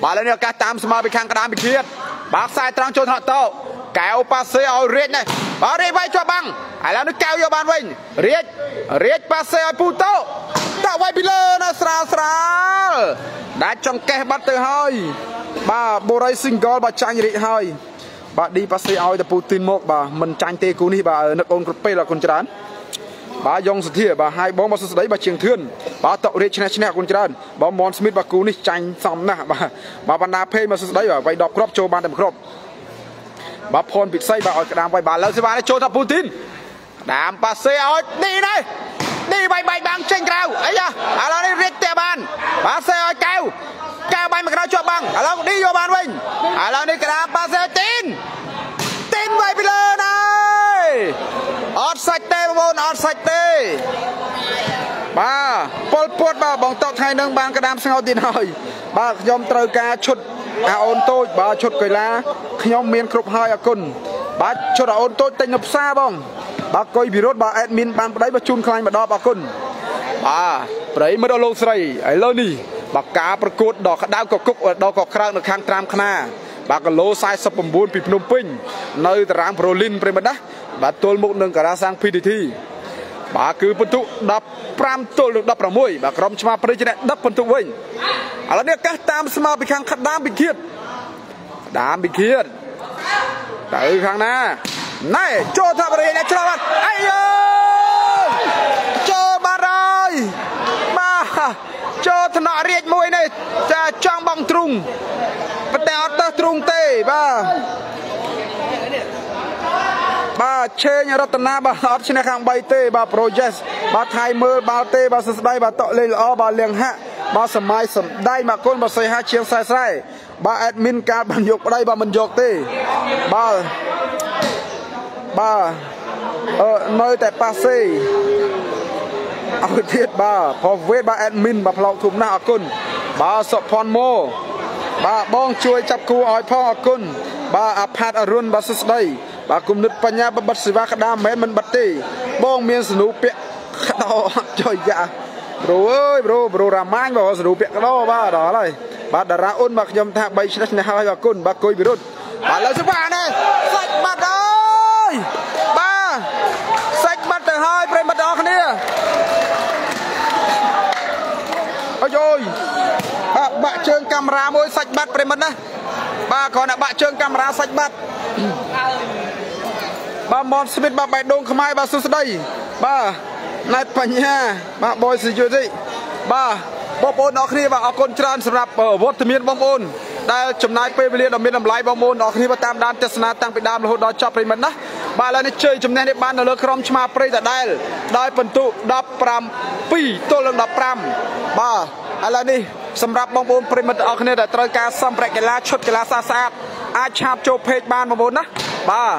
bà lên cả tam sma bị khăng cả đám bị thiệt bà sai trang trôn họ tàu kéo pa xe ở riết này bà đi vay cho băng ai làm nó kéo vô bàn mình riết riết pa xe ở puto tạo vay pila nó sral sral đã trong kẹt bắt từ hơi bà boray single bà tranh riết hơi bà đi pa xe ở Putin một bà mình tranh tê cú đi bà nước ông P là con trán bà dòng sụt thìa bà hai bóng bà sụt đấy bà trường thuyền bà tạo riết china china con trán bà mon smith bà cú đi tranh xong nè bà ban na pay mà sụt đấy bà vay đọc crop cho ban đầm crop បាទផនពិស័យបើឲ្យកដាមវាយបាល់លើសិវាចូលថាពូទីន à ôn tôi bà chốt cười lá nhóm miền cục hai à cồn bà chốt à ôn tôi tên ngập xa bông bà coi virus bà admin ban đấy bà chun khai mà đo bà cồn bà đấy mới đo lâu sấy ấy lâu đi bà cá bạc cột đỏ đau cọc cục đỏ cọc khang được khang tram khna bà còn lô sai sập bầm bùn bị nôm pin nơi rang prolin prem đó bà tôi một nâng cả ra sang pdt bà cứ phân tụ đập pram tôi được đập làm mồi bà cầm chma prem trên đập phân tụ vinh ឥឡូវនេះកាសតាមស្មាពីខាងខាត់ដើមពីធៀតដើមពីធៀតទៅខាងណាណែចូលថាបរិយាណែឆ្លោះអត់អាយអើយ phong trung Pata trung tê ba che nhà Ratana ba ở trên hàng bay tê ba project ba thay mơ ba tê ba sân bay ba tọt lên lo ba liền hạ ba sầm mai sầm đai mà con ba xây hai chiếng sai sai ba admin card bằng dục ở đây ba mình dục tê ba nơi tại Passe ở thiệt ba phòng vệ ba admin ba phao thủng na con ba sọp phon mô ba bong chui chập cua oi pho con ba apat arun ba sân bay bà cùng nứt bà nhà bà bật sĩ bà khá đam mến mình bật tì bông miên sử nụ piệc khá đo trời dạ bro ơi bro ra mang bà sử nụ piệc khá đo bà đó này bà đã ra ôn bà nhầm thang bay xe nách hai bà côn bà côi bị rút bà lấy sức bà này sạch mặt ơi bà sạch mặt từ hai bà mặt đó khá nè ôi trời bà chương camera môi sạch mặt bà mặt nè bà còn là bà chương camera sạch mặt ba món Smith ba bài đông không ai ba số đây ba lại phần nha ba boy sử dụng gì ba bom ôn nó khi ba con tràn sập ở vót miền bom ôn đây chấm nai pe bia đồng miền đồng lái bom ôn nó khi ba tam đan tesna tăng bị đam là hồi đó cho phải mình đó ba là đi chơi chấm nai để ban là lơ krom chma pre đã đây phần tụ đập pram pi tôi lần đập pram ba là đi sầm rập bom ôn pre mình ở khi này đã trời cá sầm pre cái lá chốt cái lá xa xa ai chạm cho pe ban bom ôn đó ba